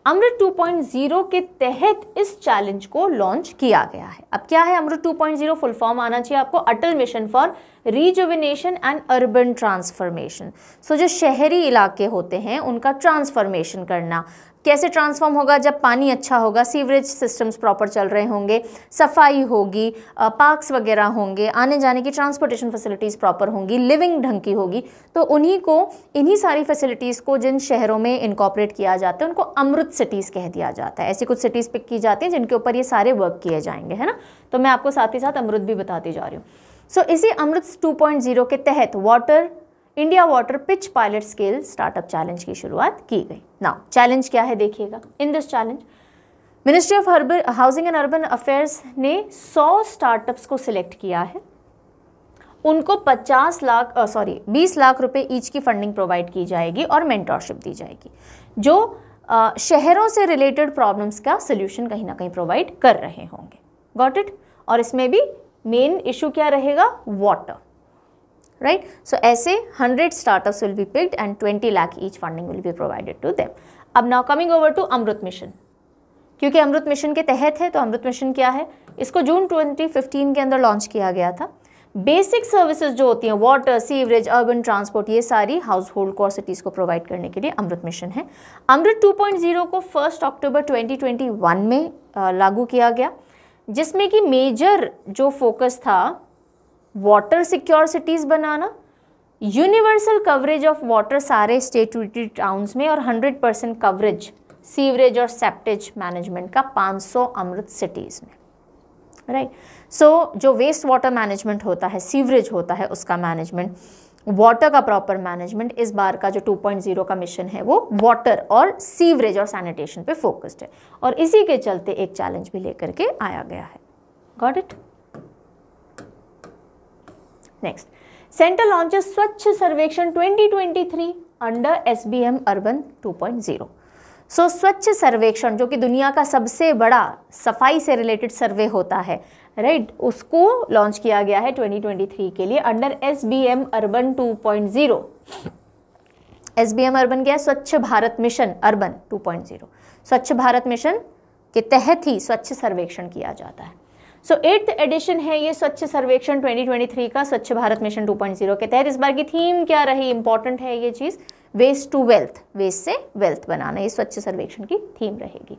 AMRUT two point zero के तहत इस चैलेंज को लॉन्च किया गया है। अब क्या है AMRUT two point zero? Full form आना चाहिए आपको, Atal mission for rejuvenation and urban transformation. So जो शहरी इलाके होते हैं उनका ट्रांसफॉर्मेशन करना, कैसे ट्रांसफॉर्म होगा? जब पानी अच्छा होगा, सीवरेज सिस्टम्स प्रॉपर चल रहे होंगे, सफाई होगी, पार्क्स वगैरह होंगे, आने जाने की ट्रांसपोर्टेशन फैसिलिटीज़ प्रॉपर होंगी, लिविंग ढंग की होगी, तो उन्हीं को, इन्हीं सारी फैसिलिटीज़ को जिन शहरों में इनकॉर्पोरेट किया जाता है उनको अमृत सिटीज़ कह दिया जाता है। ऐसी कुछ सिटीज़ पिक की जाती हैं जिनके ऊपर ये सारे वर्क किए जाएंगे, है ना। तो मैं आपको साथ ही साथ अमृत भी बताती जा रही हूँ। सो so, इसी अमृत टू पॉइंट ज़ीरो के तहत water India water pitch pilot scale startup challenge की शुरुआत की गई। नाउ चैलेंज क्या है देखिएगा। In this challenge ministry of urban housing and urban affairs ने सौ स्टार्टअप्स को सिलेक्ट किया है, उनको पचास लाख सॉरी बीस लाख रुपए ईच की फंडिंग प्रोवाइड की जाएगी और मेंटरशिप दी जाएगी, जो uh, शहरों से रिलेटेड प्रॉब्लम्स का सोल्यूशन कहीं ना कहीं प्रोवाइड कर रहे होंगे। Got it. और इसमें भी मेन इशू क्या रहेगा? Water, right. सो ऐसे hundred startups will be picked and twenty lakh each funding will be provided to them. अब now coming over to Amrit mission, क्योंकि अमृत मिशन के तहत है, तो अमृत मिशन क्या है? इसको जून दो हज़ार पंद्रह के अंदर लॉन्च किया गया था। बेसिक सर्विसेज जो होती हैं, वाटर, सीवरेज, अर्बन ट्रांसपोर्ट, ये सारी हाउस होल्ड को और सिटीज़ को प्रोवाइड करने के लिए अमृत मिशन है। अमृत टू पॉइंट ज़ीरो को first October twenty twenty one में लागू किया गया, जिसमें कि मेजर जो फोकस था वाटर सिक्योर सिटीज़ बनाना, यूनिवर्सल कवरेज ऑफ वाटर सारे स्टेट्यूटरी टाउन्स में, और हंड्रेड परसेंट कवरेज सीवरेज और सेप्टेज मैनेजमेंट का पाँच सौ अमृत सिटीज़ में, राइट। सो जो वेस्ट वाटर मैनेजमेंट होता है, सीवरेज होता है, उसका मैनेजमेंट, वाटर का प्रॉपर मैनेजमेंट, इस बार का जो टू पॉइंट ज़ीरो का मिशन है वो वाटर और सीवरेज और सैनिटेशन पे फोकस्ड है, और इसी के चलते एक चैलेंज भी लेकर के आया गया है। Got it. Next, centre launches Swachh Survekshan twenty twenty three under SBM urban two point zero. So Swachh Survekshan, जो कि दुनिया का सबसे बड़ा सफाई से रिलेटेड सर्वे होता है, राइट, उसको लॉन्च किया गया है ट्वेंटी ट्वेंटी थ्री के लिए under SBM urban two point zero. SBM urban क्या है? Swachh Bharat mission urban two point zero. Swachh Bharat mission के तहत ही स्वच्छ सर्वेक्षण किया जाता है। सो एट्थ एडिशन है ये स्वच्छ सर्वेक्षण ट्वेंटी ट्वेंटी थ्री का, Swachh Bharat mission two point zero के तहत। इस बार की थीम क्या रही, इंपॉर्टेंट है ये चीज़, वेस्ट टू वेल्थ, वेस्ट से वेल्थ बनाना, ये स्वच्छ सर्वेक्षण की थीम रहेगी।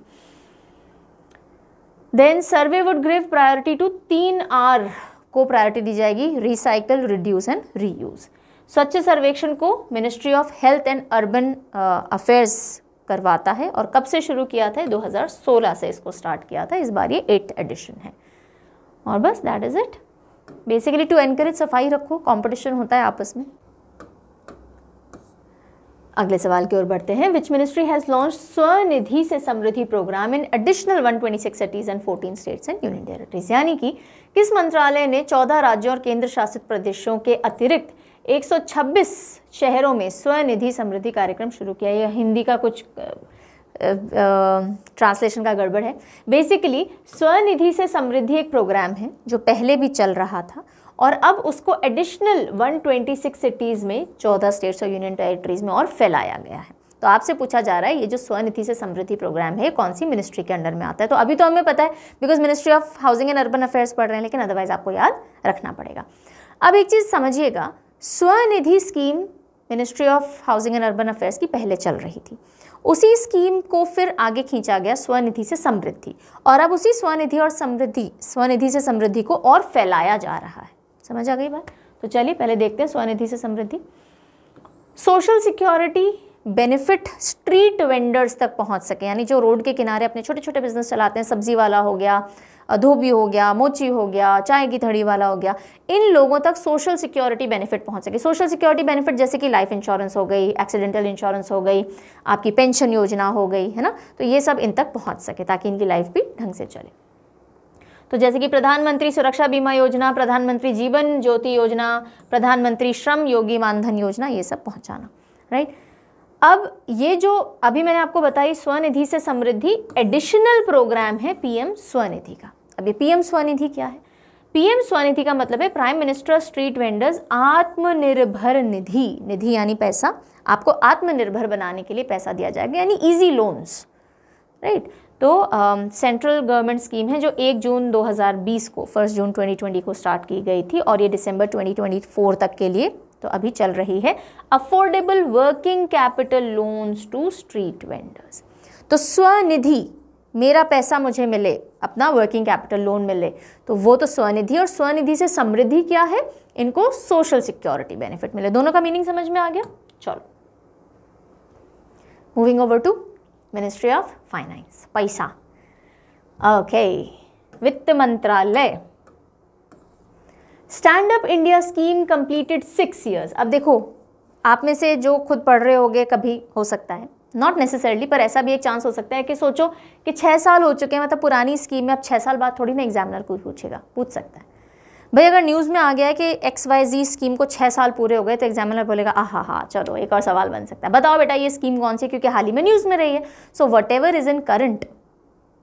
Then survey would give priority to तीन आर को प्रायोरिटी दी जाएगी, recycle, reduce and reuse. Swachh सर्वेक्षण को ministry of health and urban affairs करवाता है और कब से शुरू किया था, दो हज़ार सोलह से इसको स्टार्ट किया था। इस बार ये एट्थ एडिशन है और बस that is it. Basically to encourage, सफाई रखो, कंपटीशन होता है आपस में। अगले सवाल की ओर बढ़ते हैं। Which ministry has launch स्वनिधि से Samriddhi programme in additional one twenty six cities and fourteen states and union territories, यानी कि किस मंत्रालय ने चौदह राज्यों और केंद्र शासित प्रदेशों के अतिरिक्त एक सौ छब्बीस शहरों में स्वनिधि समृद्धि कार्यक्रम शुरू किया। यह हिंदी का कुछ ट्रांसलेशन का गड़बड़ है। बेसिकली स्वनिधि से समृद्धि एक प्रोग्राम है जो पहले भी चल रहा था और अब उसको additional one twenty six cities में, चौदह स्टेट्स और यूनियन टेरिटरीज़ में और फैलाया गया है। तो आपसे पूछा जा रहा है ये जो स्वनिधि से समृद्धि प्रोग्राम है कौन सी मिनिस्ट्री के अंडर में आता है। तो अभी तो हमें पता है because ministry of housing and urban affairs पढ़ रहे हैं, लेकिन अदरवाइज आपको याद रखना पड़ेगा। अब एक चीज़ समझिएगा, स्वनिधि scheme ministry of housing and urban affairs की पहले चल रही थी, उसी स्कीम को फिर आगे खींचा गया स्वनिधि से समृद्धि, और अब उसी स्वनिधि और समृद्धि, स्वनिधि से समृद्धि को और फैलाया जा रहा है। समझ आ गई बात? तो चलिए पहले देखते हैं स्वनिधि से Samriddhi. Social security benefit street vendors तक पहुंच सके, यानी जो रोड के किनारे अपने छोटे छोटे बिजनेस चलाते हैं, सब्जी वाला हो गया, धोबी हो गया, मोची हो गया, चाय की थड़ी वाला हो गया, इन लोगों तक सोशल सिक्योरिटी बेनिफिट पहुंच सके। सोशल सिक्योरिटी बेनिफिट जैसे कि लाइफ इंश्योरेंस हो गई, एक्सीडेंटल इंश्योरेंस हो गई, आपकी पेंशन योजना हो गई, है ना, तो ये सब इन तक पहुंच सके ताकि इनकी लाइफ भी ढंग से चले। तो जैसे कि प्रधानमंत्री सुरक्षा बीमा योजना, प्रधानमंत्री जीवन ज्योति योजना, प्रधानमंत्री श्रम योगी मानधन योजना, ये सब पहुँचाना, राइट। अब ये जो अभी मैंने आपको बताई स्वनिधि से समृद्धि एडिशनल प्रोग्राम है पीएम स्वनिधि का। अब ये पीएम स्वनिधि क्या है? पीएम स्वनिधि का मतलब है prime minister street vendors Atmanirbhar Nidhi. निधि यानी पैसा, आपको आत्मनिर्भर बनाने के लिए पैसा दिया जाएगा, यानी इजी लोन्स, राइट। तो सेंट्रल गवर्नमेंट स्कीम है जो एक जून दो हज़ार बीस को, फर्स्ट जून ट्वेंटी ट्वेंटी को स्टार्ट की गई थी और ये दिसंबर ट्वेंटी ट्वेंटी फोर तक के लिए तो अभी चल रही है। Affordable working capital loans to street vendors. तो स्वनिधि, मेरा पैसा मुझे मिले, अपना वर्किंग कैपिटल लोन मिले, तो वो तो स्वनिधि। और स्वनिधि से समृद्धि क्या है, इनको सोशल सिक्योरिटी बेनिफिट मिले। दोनों का मीनिंग समझ में आ गया। चलो moving over to ministry of finance, पैसा। ओके, वित्त मंत्रालय। Stand up India scheme completed six years. अब देखो, आप में से जो खुद पढ़ रहे होगे, कभी हो सकता है, नॉट नेसेसरली, पर ऐसा भी एक चांस हो सकता है कि सोचो कि छः साल हो चुके हैं, मतलब पुरानी स्कीम में, अब छः साल बाद थोड़ी ना एग्जामिनर कोई पूछेगा, पूछ सकता है। भाई अगर न्यूज़ में आ गया है कि एक्स वाई जी स्कीम को छः साल पूरे हो गए तो एग्जामिनर बोलेगा आ हा हा, चलो एक और सवाल बन सकता है, बताओ बेटा ये स्कीम कौन सी है, क्योंकि हाल ही में न्यूज़ में रही है। So whatever is in current,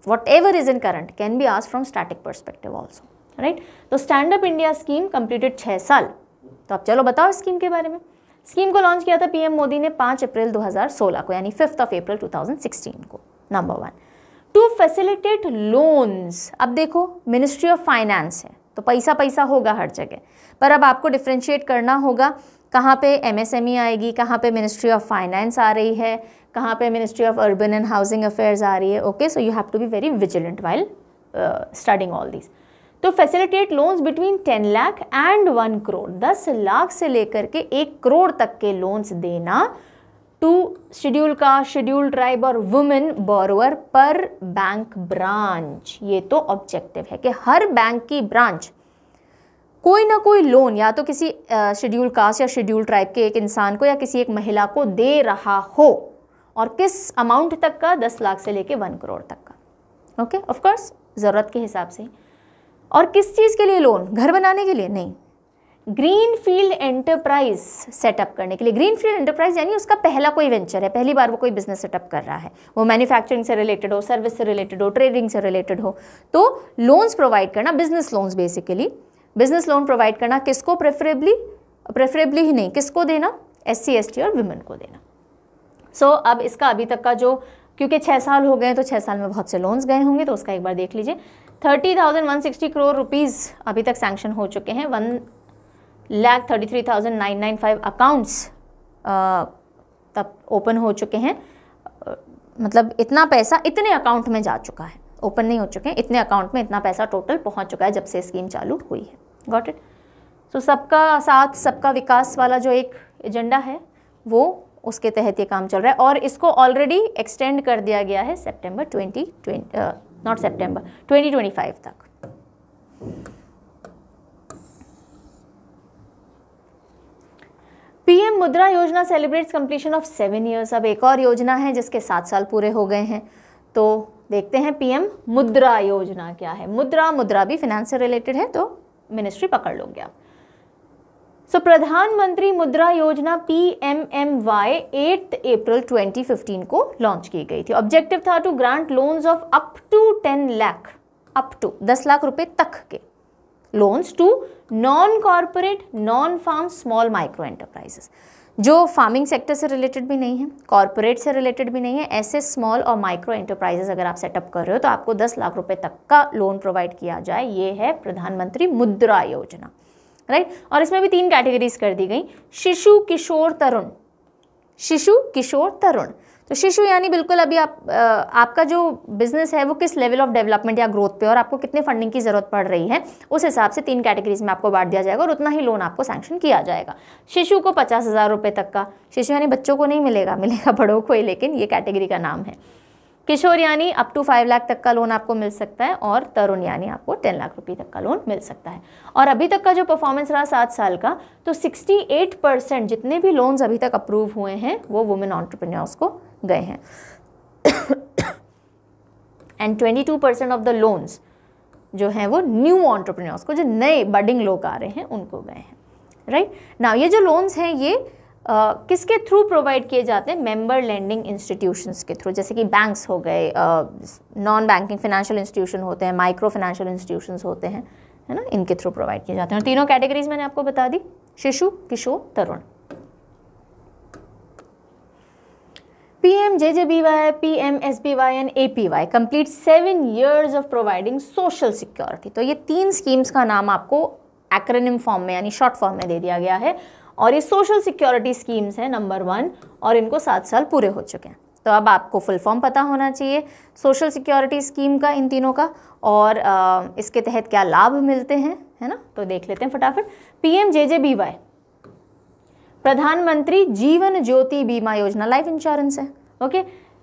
whatever is in current can be asked from static perspective also, right right? तो stand up India scheme completed छः साल, तो अब चलो बताओ स्कीम के बारे में। स्कीम को लॉन्च किया था पीएम मोदी ने पाँच अप्रैल दो हज़ार सोलह को, यानी fifth of April twenty sixteen को। Number one, to facilitate loans. अब देखो मिनिस्ट्री ऑफ फाइनेंस है तो पैसा पैसा होगा हर जगह, पर अब आपको डिफ्रेंशिएट करना होगा कहाँ पे एमएसएमई आएगी, कहाँ पे मिनिस्ट्री ऑफ फाइनेंस आ रही है, कहाँ पे ministry of urban and housing affairs आ रही है। Okay, so you have to be very vigilant while studying all this. तो facilitate loans between ten lakh and one crore, दस लाख से लेकर के एक करोड़ तक के लोन्स देना टू शेड्यूल का, शेड्यूल ट्राइब और वुमेन बोरोवर पर बैंक ब्रांच। ये तो ऑब्जेक्टिव है कि हर बैंक की ब्रांच कोई ना कोई लोन या तो किसी शेड्यूल कास्ट या शेड्यूल ट्राइब के एक इंसान को या किसी एक महिला को दे रहा हो, और किस अमाउंट तक का, दस लाख से लेकर वन करोड़ तक का। ओके, ऑफकोर्स ज़रूरत के हिसाब से। और किस चीज़ के लिए लोन, घर बनाने के लिए नहीं, ग्रीन फील्ड एंटरप्राइज सेटअप करने के लिए। ग्रीन फील्ड एंटरप्राइज यानी उसका पहला कोई वेंचर है, पहली बार वो कोई बिजनेस सेटअप कर रहा है, वो मैन्युफैक्चरिंग से रिलेटेड हो, सर्विस से रिलेटेड हो, ट्रेडिंग से रिलेटेड हो, तो लोन्स प्रोवाइड करना, business loans, basically business loan provide करना। किसको प्रेफरेबली, प्रेफरेबली ही नहीं, किसको देना, एस सी एस टी और विमेन को देना। सो so, अब इसका अभी तक का जो क्योंकि छः साल हो गए तो छः साल में बहुत से लोन्स गए होंगे, तो उसका एक बार देख लीजिए। Thirty thousand one sixty crore rupees अभी तक सैंक्शन हो चुके हैं। One lakh thirty three thousand nine nine five accounts तब ओपन हो चुके हैं, मतलब इतना पैसा इतने अकाउंट में जा चुका है, ओपन नहीं हो चुके हैं, इतने अकाउंट में इतना पैसा टोटल पहुंच चुका है जब से स्कीम चालू हुई है। Got it. सो सबका साथ सबका विकास वाला जो एक एजेंडा है वो उसके तहत ये काम चल रहा है, और इसको ऑलरेडी एक्सटेंड कर दिया गया है September twenty twenty not September twenty twenty five तक। PM Mudra Yojana celebrates completion of seven years. अब एक और योजना है जिसके सात साल पूरे हो गए हैं, तो देखते हैं पीएम मुद्रा योजना क्या है। मुद्रा मुद्रा भी फाइनेंस से रिलेटेड है तो मिनिस्ट्री पकड़ लोगे आप। सो प्रधानमंत्री मुद्रा योजना पीएमएमवाई आठ अप्रैल दो हज़ार पंद्रह को लॉन्च की गई थी। ऑब्जेक्टिव था to grant loans of up to ten lakh up to दस लाख रुपए तक के loans to non corporate non farm small micro enterprises, जो फार्मिंग सेक्टर से रिलेटेड भी नहीं है, कॉर्पोरेट से रिलेटेड भी नहीं है, ऐसे स्मॉल और माइक्रो एंटरप्राइजेस अगर आप सेटअप कर रहे हो तो आपको दस लाख रुपए तक का लोन प्रोवाइड किया जाए, ये है प्रधानमंत्री मुद्रा योजना, राइट। और इसमें भी तीन कैटेगरीज कर दी गई, शिशु किशोर तरुण, शिशु किशोर तरुण। तो शिशु यानी बिल्कुल अभी आप आ, आपका जो बिजनेस है वो किस लेवल ऑफ डेवलपमेंट या ग्रोथ पे और आपको कितने फंडिंग की ज़रूरत पड़ रही है, उस हिसाब से तीन कैटेगरीज में आपको बांट दिया जाएगा और उतना ही लोन आपको सैंक्शन किया जाएगा। शिशु को पचास हज़ार रुपये तक का, शिशु यानी बच्चों को नहीं मिलेगा, मिलेगा बड़ों को ही, लेकिन ये कैटेगरी का नाम है। किशोर यानी अप टू फाइव लाख तक का लोन आपको मिल सकता है, और तरुण यानी आपको टेन लाख रुपये तक का लोन मिल सकता है। और अभी तक का जो परफॉर्मेंस रहा सात साल का, तो सिक्सटी एट परसेंट जितने भी लोन्स अभी तक अप्रूव हुए हैं वो वुमेन ऑन्टरप्रेन्योर्स को गए हैं, and twenty two percent of the loans जो हैं वो न्यू ऑन्टरप्रेन्योर्स को, जो नए बडिंग लोग आ रहे हैं उनको गए हैं, राइट। नाउ ये जो लोन्स हैं ये Uh, किसके थ्रू प्रोवाइड किए जाते हैं, मेंबर लैंडिंग इंस्टीट्यूशंस के थ्रू, जैसे कि बैंक्स हो गए, नॉन बैंकिंग फाइनेंशियल इंस्टीट्यूशन होते हैं, माइक्रो फाइनेंशियल इंस्टीट्यूशंस होते हैं, है ना, इनके थ्रू प्रोवाइड किए जाते हैं। और तीनों कैटेगरीज मैंने आपको बता दी, शिशु किशोर Tarun. PM JJBY, PM SBY and APY complete seven years of providing social security. तो ये तीन स्कीम्स का नाम आपको एक्रोनिम फॉर्म में यानी शॉर्ट फॉर्म में दे दिया गया है, और ये सोशल सिक्योरिटी स्कीम्स हैं नंबर वन, और इनको सात साल पूरे हो चुके हैं। तो अब आपको फुल फॉर्म पता होना चाहिए सोशल सिक्योरिटी स्कीम का, इन तीनों का, और आ, इसके तहत क्या लाभ मिलते हैं, है ना, तो देख लेते हैं फटाफट। पीएम जेजेबीवाई प्रधानमंत्री जीवन ज्योति बीमा योजना, लाइफ इंश्योरेंस है, okay.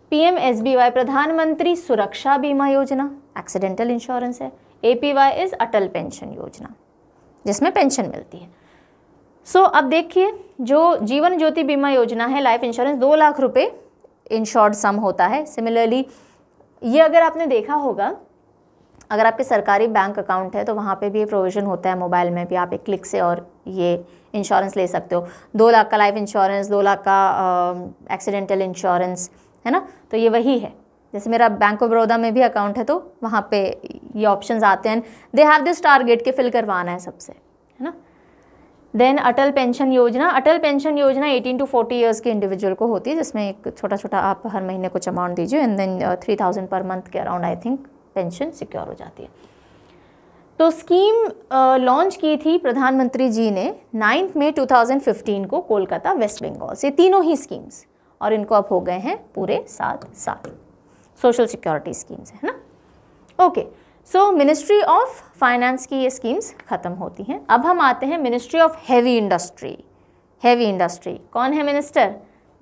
PM SBY Pradhan Mantri Suraksha Bima Yojana, accidental insurance है। APY is Atal pension Yojana जिसमें पेंशन मिलती है। सो so, अब देखिए जो जीवन ज्योति बीमा योजना है, लाइफ इंश्योरेंस दो लाख रुपए इंश्योर्ड सम होता है। सिमिलरली ये अगर आपने देखा होगा, अगर आपके सरकारी बैंक अकाउंट है तो वहाँ पे भी ये प्रोविज़न होता है, मोबाइल में भी आप एक क्लिक से और ये इंश्योरेंस ले सकते हो। दो लाख का लाइफ इंश्योरेंस, दो लाख का एक्सीडेंटल इंश्योरेंस, है ना, तो ये वही है। जैसे मेरा बैंक ऑफ बड़ौदा में भी अकाउंट है तो वहाँ पे ये ऑप्शंस आते हैं, दे हैव दिस टारगेट के फिल करवाना है सबसे, है ना। देन अटल पेंशन योजना, अटल पेंशन योजना अठारह टू चालीस इयर्स के इंडिविजुअल को होती है, जिसमें एक छोटा छोटा आप हर महीने कुछ अमाउंट दीजिए, and then three thousand per month के around I think pension secure हो जाती है। तो स्कीम लॉन्च की थी प्रधानमंत्री जी ने नाइन्थ मई दो हज़ार पंद्रह को कोलकाता वेस्ट बंगाल से, तीनों ही स्कीम्स, और इनको अब हो गए हैं पूरे सात साल, सोशल सिक्योरिटी स्कीम्स, है ना, okay. So ministry of finance की ये स्कीम्स ख़त्म होती हैं। अब हम आते हैं ministry of heavy industry. Heavy industry कौन है minister,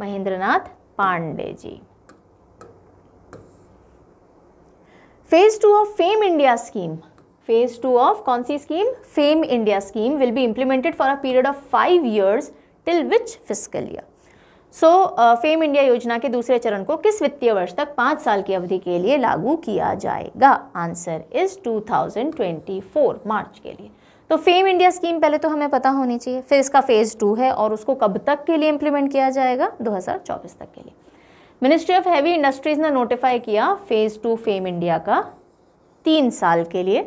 महेंद्र नाथ पांडे ji. Phase two of FAME India scheme, phase two of कौन सी scheme, FAME India scheme will be implemented for a period of five years till which fiscal year. So FAME India योजना के दूसरे चरण को किस वित्तीय वर्ष तक पाँच साल की अवधि के लिए लागू किया जाएगा, आंसर इज दो हज़ार चौबीस मार्च के लिए। तो फेम इंडिया स्कीम पहले तो हमें पता होनी चाहिए, फिर इसका फेज़ टू है और उसको कब तक के लिए इम्प्लीमेंट किया जाएगा, दो हज़ार चौबीस तक के लिए। मिनिस्ट्री ऑफ हैवी इंडस्ट्रीज़ ने नोटिफाई किया फेज़ टू फेम इंडिया का तीन साल के लिए,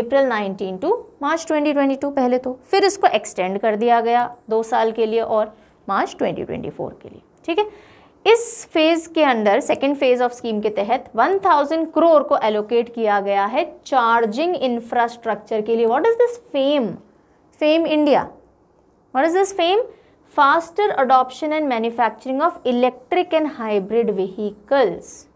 April nineteen to March twenty twenty two पहले, तो फिर इसको एक्सटेंड कर दिया गया दो साल के लिए और मार्च ट्वेंटी ट्वेंटी फोर के लिए, ठीक है। इस फेज के अंदर सेकेंड फेज ऑफ स्कीम के तहत एक हज़ार करोड़ को एलोकेट किया गया है चार्जिंग इंफ्रास्ट्रक्चर के लिए. What is this FAME FAME India? What is this FAME? Faster adoption and manufacturing of electric and hybrid vehicles.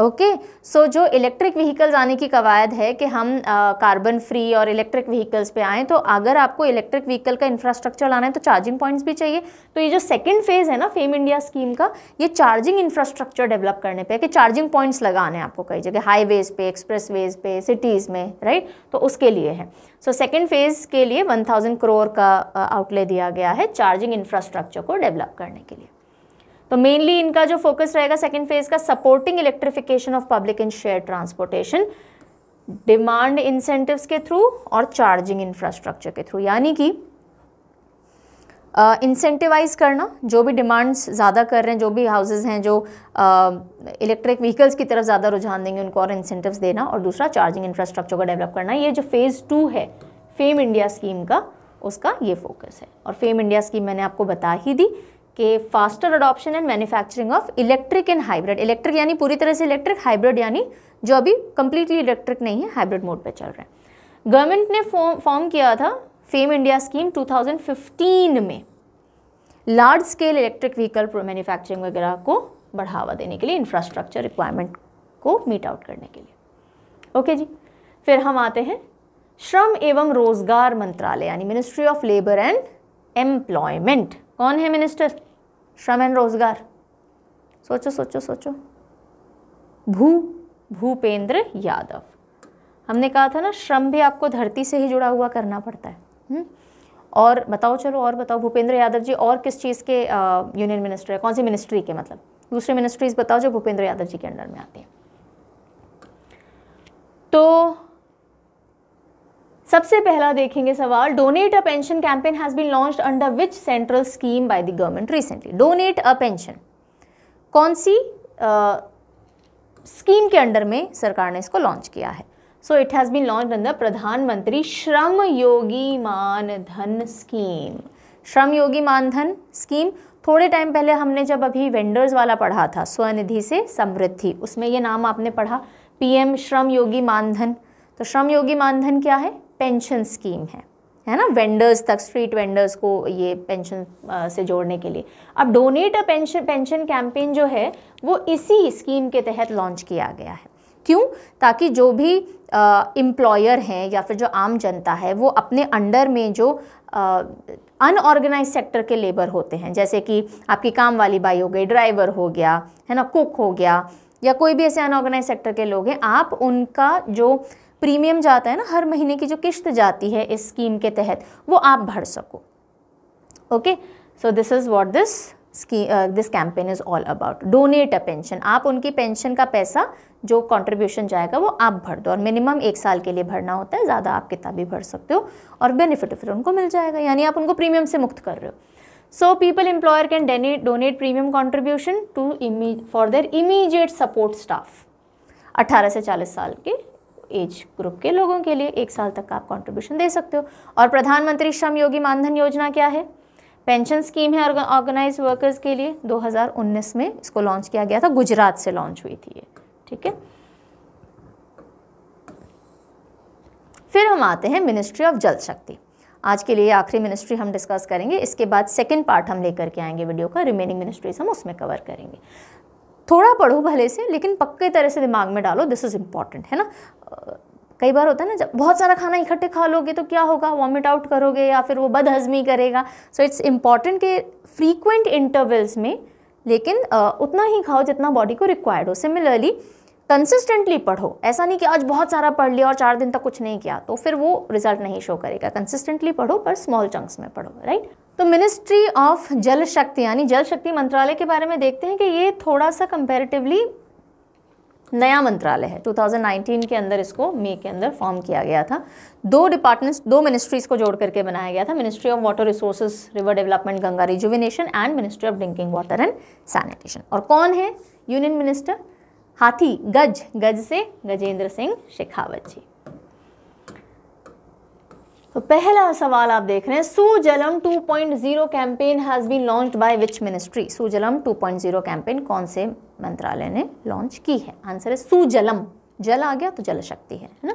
Okay okay. So so, जो इलेक्ट्रिक व्हीकल्स आने की कवायद है कि हम कार्बन फ्री और इलेक्ट्रिक व्हीकल्स पे आएँ, तो अगर आपको इलेक्ट्रिक व्हीकल का इंफ्रास्ट्रक्चर लाना है तो चार्जिंग पॉइंट्स भी चाहिए. तो ये जो सेकंड फेज़ है ना फेम इंडिया स्कीम का, ये चार्जिंग इंफ्रास्ट्रक्चर डेवलप करने पे है कि चार्जिंग पॉइंट्स लगाने हैं आपको कई जगह, हाईवेज़ पे, एक्सप्रेस वेज पे, सिटीज़ में, राइट. तो उसके लिए है. सो सेकेंड फेज़ के लिए वन थाउजेंड करोड़ का आउटले दिया गया है चार्जिंग इंफ्रास्ट्रक्चर को डेवलप करने के लिए. तो मेनली इनका जो फोकस रहेगा सेकेंड फेज का, supporting electrification of public and share transportation, demand incentives के थ्रू और चार्जिंग इंफ्रास्ट्रक्चर के थ्रू. यानी कि इंसेंटिवाइज uh, करना जो भी डिमांड्स ज़्यादा कर रहे हैं, जो भी हाउसेज हैं जो इलेक्ट्रिक uh, व्हीकल्स की तरफ ज़्यादा रुझान देंगे उनको, और इंसेंटिव्स देना, और दूसरा चार्जिंग इंफ्रास्ट्रक्चर को डेवलप करना. ये जो फेज़ टू है फेम इंडिया स्कीम का, उसका ये फोकस है. और फेम इंडिया स्कीम मैंने आपको बता ही दी के faster adoption and manufacturing of electric and hybrid. Electric यानी पूरी तरह से इलेक्ट्रिक, हाइब्रिड यानी जो अभी कंप्लीटली इलेक्ट्रिक नहीं है, हाइब्रिड मोड पे चल रहे हैं. गवर्नमेंट ने फॉर्म किया था फेम इंडिया स्कीम दो हज़ार पंद्रह में large scale electric vehicle manufacturing वगैरह को बढ़ावा देने के लिए, इंफ्रास्ट्रक्चर रिक्वायरमेंट को मीट आउट करने के लिए. ओके जी, फिर हम आते हैं श्रम एवं रोजगार मंत्रालय यानी ministry of labour and employment. कौन है मिनिस्टर? श्रम एंड रोजगार. सोचो सोचो सोचो. भू भूपेंद्र यादव. हमने कहा था ना श्रम भी आपको धरती से ही जुड़ा हुआ करना पड़ता है. हुँ? और बताओ, चलो और बताओ, भूपेंद्र यादव जी और किस चीज़ के यूनियन मिनिस्टर है? कौन सी मिनिस्ट्री के, मतलब दूसरी मिनिस्ट्रीज बताओ जो भूपेंद्र यादव जी के अंडर में आती हैं. तो सबसे पहला देखेंगे सवाल, donate a pension campaign has been launched under which central scheme by the government recently? Donate a pension कौन सी स्कीम uh, के अंडर में सरकार ने इसको लॉन्च किया है? So it has been launched under Pradhan Mantri Shram Yogi Maandhan scheme. Shram Yogi Maandhan scheme थोड़े टाइम पहले हमने जब अभी वेंडर्स वाला पढ़ा था, स्वनिधि से समृद्धि, उसमें ये नाम आपने पढ़ा, पीएम श्रम योगी मानधन. तो श्रम योगी मानधन क्या है? पेंशन स्कीम है, है ना, वेंडर्स तक, स्ट्रीट वेंडर्स को ये पेंशन से जोड़ने के लिए. अब donate a pension pension campaign जो है वो इसी स्कीम के तहत लॉन्च किया गया है. क्यों? ताकि जो भी एम्प्लॉयर हैं या फिर जो आम जनता है वो अपने अंडर में जो अनऑर्गेनाइज सेक्टर के लेबर होते हैं, जैसे कि आपकी काम वाली बाई हो गई, ड्राइवर हो गया, है ना, कुक हो गया, या कोई भी ऐसे अनऑर्गेनाइज सेक्टर के लोग हैं, आप उनका जो प्रीमियम जाता है ना, हर महीने की जो किश्त जाती है इस स्कीम के तहत, वो आप भर सको. Okay, so this is what this scheme this campaign is all about. Donate a pension, आप उनकी पेंशन का पैसा जो कंट्रीब्यूशन जाएगा वो आप भर दो, और मिनिमम एक साल के लिए भरना होता है, ज़्यादा आप कितना भी भर सकते हो, और बेनिफिट फिर उनको मिल जाएगा, यानी आप उनको प्रीमियम से मुक्त कर रहे हो. So people employer can donate premium contribution to for their immediate support staff. अट्ठारह से चालीस साल के एज ग्रुप के लोगों के लिए एक साल तक आप कंट्रीब्यूशन दे सकते हो. और प्रधानमंत्री श्रम योगी मानधन योजना क्या है? पेंशन स्कीम है ऑर्गेनाइज वर्कर्स के लिए. दो हज़ार उन्नीस में इसको लॉन्च किया गया था, गुजरात से लॉन्च हुई थी ये, ठीक है. फिर हम आते हैं मिनिस्ट्री ऑफ जल शक्ति. आज के लिए आखिरी मिनिस्ट्री हम डिस्कस करेंगे, इसके बाद सेकेंड पार्ट हम लेकर के आएंगे वीडियो का, रिमेनिंग मिनिस्ट्रीज हम उसमें कवर करेंगे. थोड़ा पढ़ो भले से, लेकिन पक्के तरह से दिमाग में डालो, दिस इज़ इम्पॉर्टेंट, है ना. कई बार होता है ना, जब बहुत सारा खाना इकट्ठे खा लोगे तो क्या होगा, वॉमिट आउट करोगे या फिर वो बदहजमी करेगा. सो इट्स इम्पॉर्टेंट कि फ्रीक्वेंट इंटरवल्स में, लेकिन आ, उतना ही खाओ जितना बॉडी को रिक्वायर्ड हो. सिमिलरली कंसिस्टेंटली पढ़ो, ऐसा नहीं कि आज बहुत सारा पढ़ लिया और चार दिन तक कुछ नहीं किया, तो फिर वो रिजल्ट नहीं शो करेगा. कंसिस्टेंटली पढ़ो, पर स्मॉल चंक्स में पढ़ो, राइट. तो मिनिस्ट्री ऑफ जल शक्ति यानी जल शक्ति मंत्रालय के बारे में देखते हैं कि ये थोड़ा सा कंपैरेटिवली नया मंत्रालय है. दो हज़ार उन्नीस के अंदर इसको मई के अंदर फॉर्म किया गया था. दो डिपार्टमेंट्स, दो मिनिस्ट्रीज को जोड़ करके बनाया गया था, ministry of water resources, river development, Ganga rejuvenation and ministry of drinking water and sanitation. और कौन है यूनियन मिनिस्टर? हाथी, गज, गज से गजेंद्र सिंह शेखावत जी. तो पहला सवाल आप देख रहे हैं, सुजलम two point zero campaign has been launched by which ministry? सुजलम two point zero campaign कौन से मंत्रालय ने लॉन्च की है? आंसर है सुजलम। जल आ गया तो जल शक्ति है, है ना।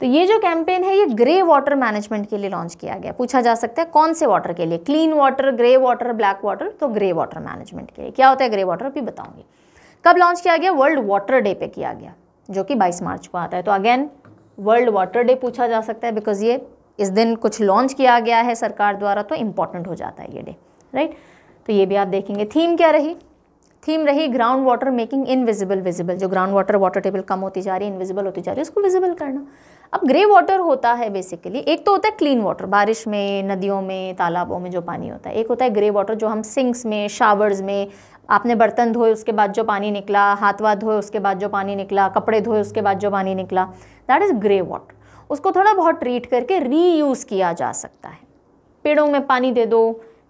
तो ये जो कैंपेन है ये ग्रे वाटर मैनेजमेंट के लिए लॉन्च किया गया। पूछा जा सकता है कौन से वाटर के लिए? Clean water, grey water, black water. तो ग्रे वाटर मैनेजमेंट के लिए। क्या होता है ग्रे वाटर भी बताऊंगी। कब लॉन्च किया गया? वर्ल्ड वाटर डे पे किया गया, जो कि बाईस मार्च को आता है। तो अगेन वर्ल्ड वाटर डे पूछा जा सकता है, बिकॉज ये इस दिन कुछ लॉन्च किया गया है सरकार द्वारा, तो इम्पॉर्टेंट हो जाता है ये डे, राइट। तो ये भी आप देखेंगे। थीम क्या रही? थीम रही ground water making invisible visible. जो ग्राउंड वाटर वाटर टेबल कम होती जा रही है, इनविजिबल होती जा रही है, उसको विजिबल करना। अब ग्रे वाटर होता है बेसिकली, एक तो होता है क्लीन वाटर, बारिश में, नदियों में, तालाबों में जो पानी होता है। एक होता है ग्रे वाटर, जो हम सिंक्स में, शावर्स में, आपने बर्तन धोए उसके बाद जो पानी निकला, हाथ वाथ धोए उसके बाद जो पानी निकला, कपड़े धोए उसके बाद जो पानी निकला, दैट इज़ ग्रे वाटर। उसको थोड़ा बहुत ट्रीट करके रीयूज़ किया जा सकता है। पेड़ों में पानी दे दो,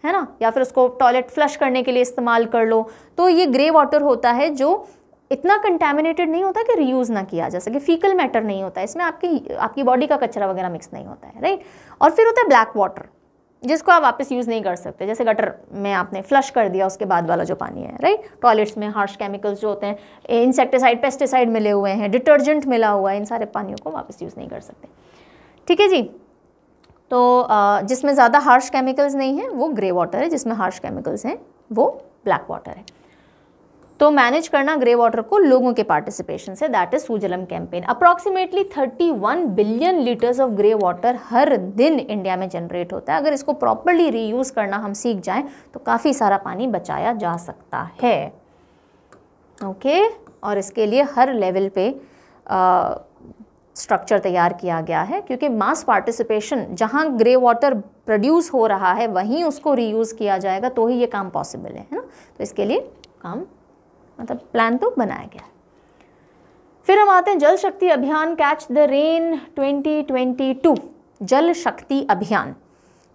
है ना, या फिर उसको टॉयलेट फ्लश करने के लिए इस्तेमाल कर लो। तो ये ग्रे वाटर होता है जो इतना कंटेमिनेटेड नहीं होता कि रीयूज़ ना किया जा सके। फीकल मैटर नहीं होता है इसमें, आपकी आपकी बॉडी का कचरा वगैरह मिक्स नहीं होता है, राइट। और फिर होता है ब्लैक वाटर, जिसको आप वापस यूज़ नहीं कर सकते। जैसे गटर में आपने फ्लश कर दिया उसके बाद वाला जो पानी है, राइट। टॉयलेट्स में हार्श केमिकल्स जो होते हैं, इंसेक्टिसाइड, पेस्टिसाइड मिले हुए हैं, डिटर्जेंट मिला हुआ है, इन सारे पानियों को वापस यूज़ नहीं कर सकते, ठीक है जी। तो जिसमें ज़्यादा हार्श केमिकल्स नहीं हैं वो ग्रे वाटर है, जिसमें हार्श केमिकल्स हैं वो ब्लैक वाटर है। तो मैनेज करना ग्रे वाटर को लोगों के पार्टिसिपेशन से, that is सुजलम campaign. Approximately इकतीस billion litres of grey water हर दिन इंडिया में जनरेट होता है। अगर इसको प्रॉपरली रीयूज करना हम सीख जाएं तो काफ़ी सारा पानी बचाया जा सकता है, ओके okay? और इसके लिए हर लेवल पे आ, स्ट्रक्चर तैयार किया गया है, क्योंकि मास पार्टिसिपेशन, जहाँ ग्रे वाटर प्रोड्यूस हो रहा है वहीं उसको रीयूज़ किया जाएगा, तो ही ये काम पॉसिबल है, है ना। तो इसके लिए काम मतलब प्लान तो बनाया गया है। फिर हम आते हैं Jal Shakti Abhiyan catch the rain twenty twenty two. Jal Shakti Abhiyan,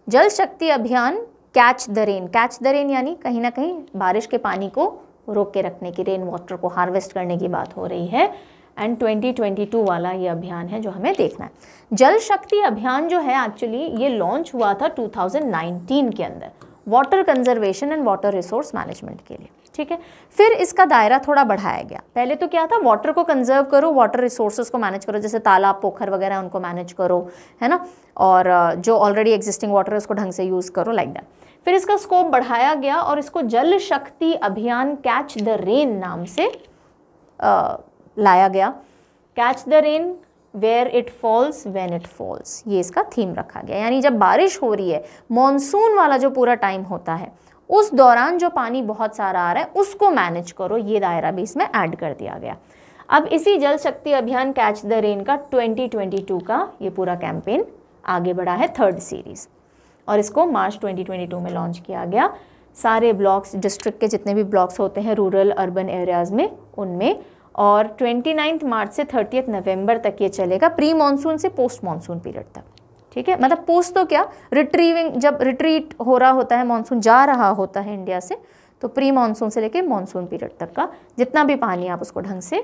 Jal Shakti Abhiyan catch the rain. Catch the rain यानी कहीं ना कहीं बारिश के पानी को रोक के रखने की, रेन वाटर को हार्वेस्ट करने की बात हो रही है। एंड ट्वेंटी ट्वेंटी टू वाला ये अभियान है जो हमें देखना है। जल शक्ति अभियान जो है एक्चुअली ये लॉन्च हुआ था टू थाउजेंड नाइनटीन के अंदर, water conservation and water resource management के लिए, ठीक है। फिर इसका दायरा थोड़ा बढ़ाया गया। पहले तो क्या था, वाटर को कंजर्व करो, वाटर रिसोर्सेज को मैनेज करो, जैसे तालाब, पोखर वगैरह उनको मैनेज करो, है ना, और जो ऑलरेडी एग्जिस्टिंग वाटर है उसको ढंग से यूज़ करो, लाइक दैट। फिर इसका स्कोप बढ़ाया गया और इसको जल Shakti Abhiyan catch the rain नाम से आ, लाया गया। Catch the rain where it falls when it falls, ये इसका थीम रखा गया। यानी जब बारिश हो रही है, मॉनसून वाला जो पूरा टाइम होता है, उस दौरान जो पानी बहुत सारा आ रहा है उसको मैनेज करो, ये दायरा भी इसमें ऐड कर दिया गया। अब इसी Jal Shakti Abhiyan catch the rain का ट्वेंटी ट्वेंटी टू का ये पूरा कैंपेन आगे बढ़ा है, थर्ड सीरीज़, और इसको मार्च ट्वेंटी ट्वेंटी टू में लॉन्च किया गया। सारे ब्लॉक्स, डिस्ट्रिक्ट के जितने भी ब्लॉक्स होते हैं रूरल अर्बन एरियाज़ में, उनमें, और ट्वेंटी नाइन्थ मार्च से थर्टियथ नवंबर तक ये चलेगा, प्री मानसून से पोस्ट मानसून पीरियड तक, ठीक है। मतलब पोस्ट तो क्या, रिट्रीविंग, जब रिट्रीट हो रहा होता है, मानसून जा रहा होता है इंडिया से, तो प्री मानसून से लेके मानसून पीरियड तक का जितना भी पानी आप उसको ढंग से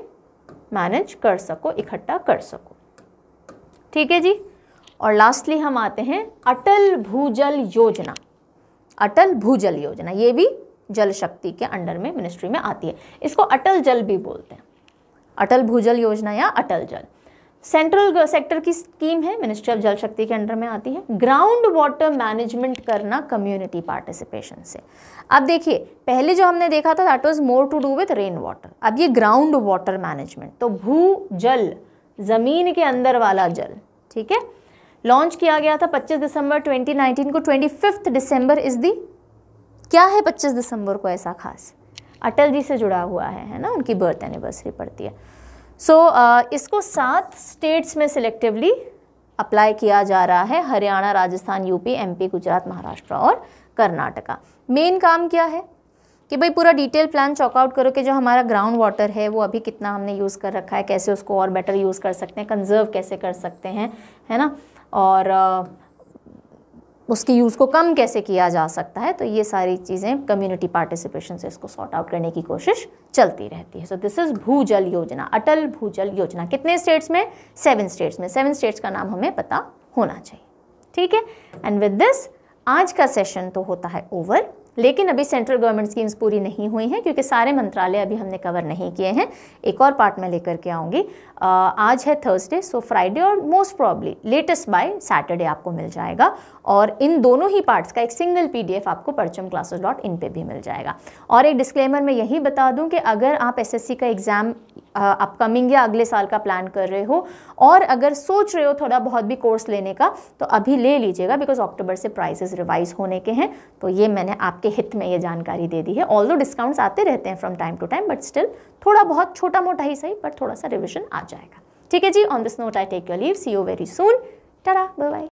मैनेज कर सको, इकट्ठा कर सको, ठीक है जी। और लास्टली हम आते हैं अटल भूजल योजना। अटल भूजल योजना ये भी जल शक्ति के अंडर में, मिनिस्ट्री में आती है। इसको अटल जल भी बोलते हैं, अटल भूजल योजना या अटल जल। सेंट्रल सेक्टर की स्कीम है, मिनिस्ट्री ऑफ जल शक्ति के अंडर में आती है। ग्राउंड वाटर मैनेजमेंट करना कम्युनिटी पार्टिसिपेशन से। अब देखिए, पहले जो हमने देखा था that was more to do with rain water, अब ये ग्राउंड वाटर मैनेजमेंट, तो भू जल, जमीन के अंदर वाला जल, ठीक है। लॉन्च किया गया था पच्चीस दिसंबर ट्वेंटी नाइनटीन को। Twenty fifth December is the, क्या है पच्चीस दिसंबर को ऐसा खास? अटल जी से जुड़ा हुआ है, है ना, उनकी बर्थ एनिवर्सरी पड़ती है। सो so, uh, इसको सात स्टेट्स में सिलेक्टिवली अप्लाई किया जा रहा है, हरियाणा, राजस्थान, यूपी, एमपी, गुजरात, महाराष्ट्र और कर्नाटका। मेन काम क्या है कि भाई पूरा डिटेल प्लान चॉकआउट करो कि जो हमारा ग्राउंड वाटर है वो अभी कितना हमने यूज़ कर रखा है, कैसे उसको और बेटर यूज़ कर सकते हैं, कंजर्व कैसे कर सकते हैं, है ना, और uh, उसकी यूज़ को कम कैसे किया जा सकता है। तो ये सारी चीज़ें कम्युनिटी पार्टिसिपेशन से इसको सॉर्ट आउट करने की कोशिश चलती रहती है। सो दिस इज़ भूजल योजना, अटल भूजल योजना। कितने स्टेट्स में? सेवन स्टेट्स में। सेवन स्टेट्स का नाम हमें पता होना चाहिए। ठीक है। एंड विद दिस आज का सेशन तो होता है ओवर, लेकिन अभी सेंट्रल गवर्नमेंट स्कीम्स पूरी नहीं हुई हैं क्योंकि सारे मंत्रालय अभी हमने कवर नहीं किए हैं, एक और पार्ट में लेकर के आऊँगी। आज है थर्सडे, सो फ्राइडे और most probably latest by Saturday आपको मिल जाएगा, और इन दोनों ही पार्ट्स का एक सिंगल पीडीएफ आपको परचम क्लासेस डॉट इन पर भी मिल जाएगा। और एक डिस्क्लेमर मैं यही बता दूं कि अगर आप एसएससी का एग्ज़ाम अपकमिंग या अगले साल का प्लान कर रहे हो और अगर सोच रहे हो थोड़ा बहुत भी कोर्स लेने का तो अभी ले लीजिएगा, बिकॉज अक्टूबर से प्राइसेस रिवाइज होने के हैं। तो ये मैंने आपके हित में ये जानकारी दे दी है, ऑल्दो डिस्काउंट्स आते रहते हैं from time to time, but still थोड़ा बहुत छोटा मोटा ही सही पर थोड़ा सा रिविजन आ जाएगा। ठीक है जी, on this note I take your leave, see you very soon, Tata, bye bye.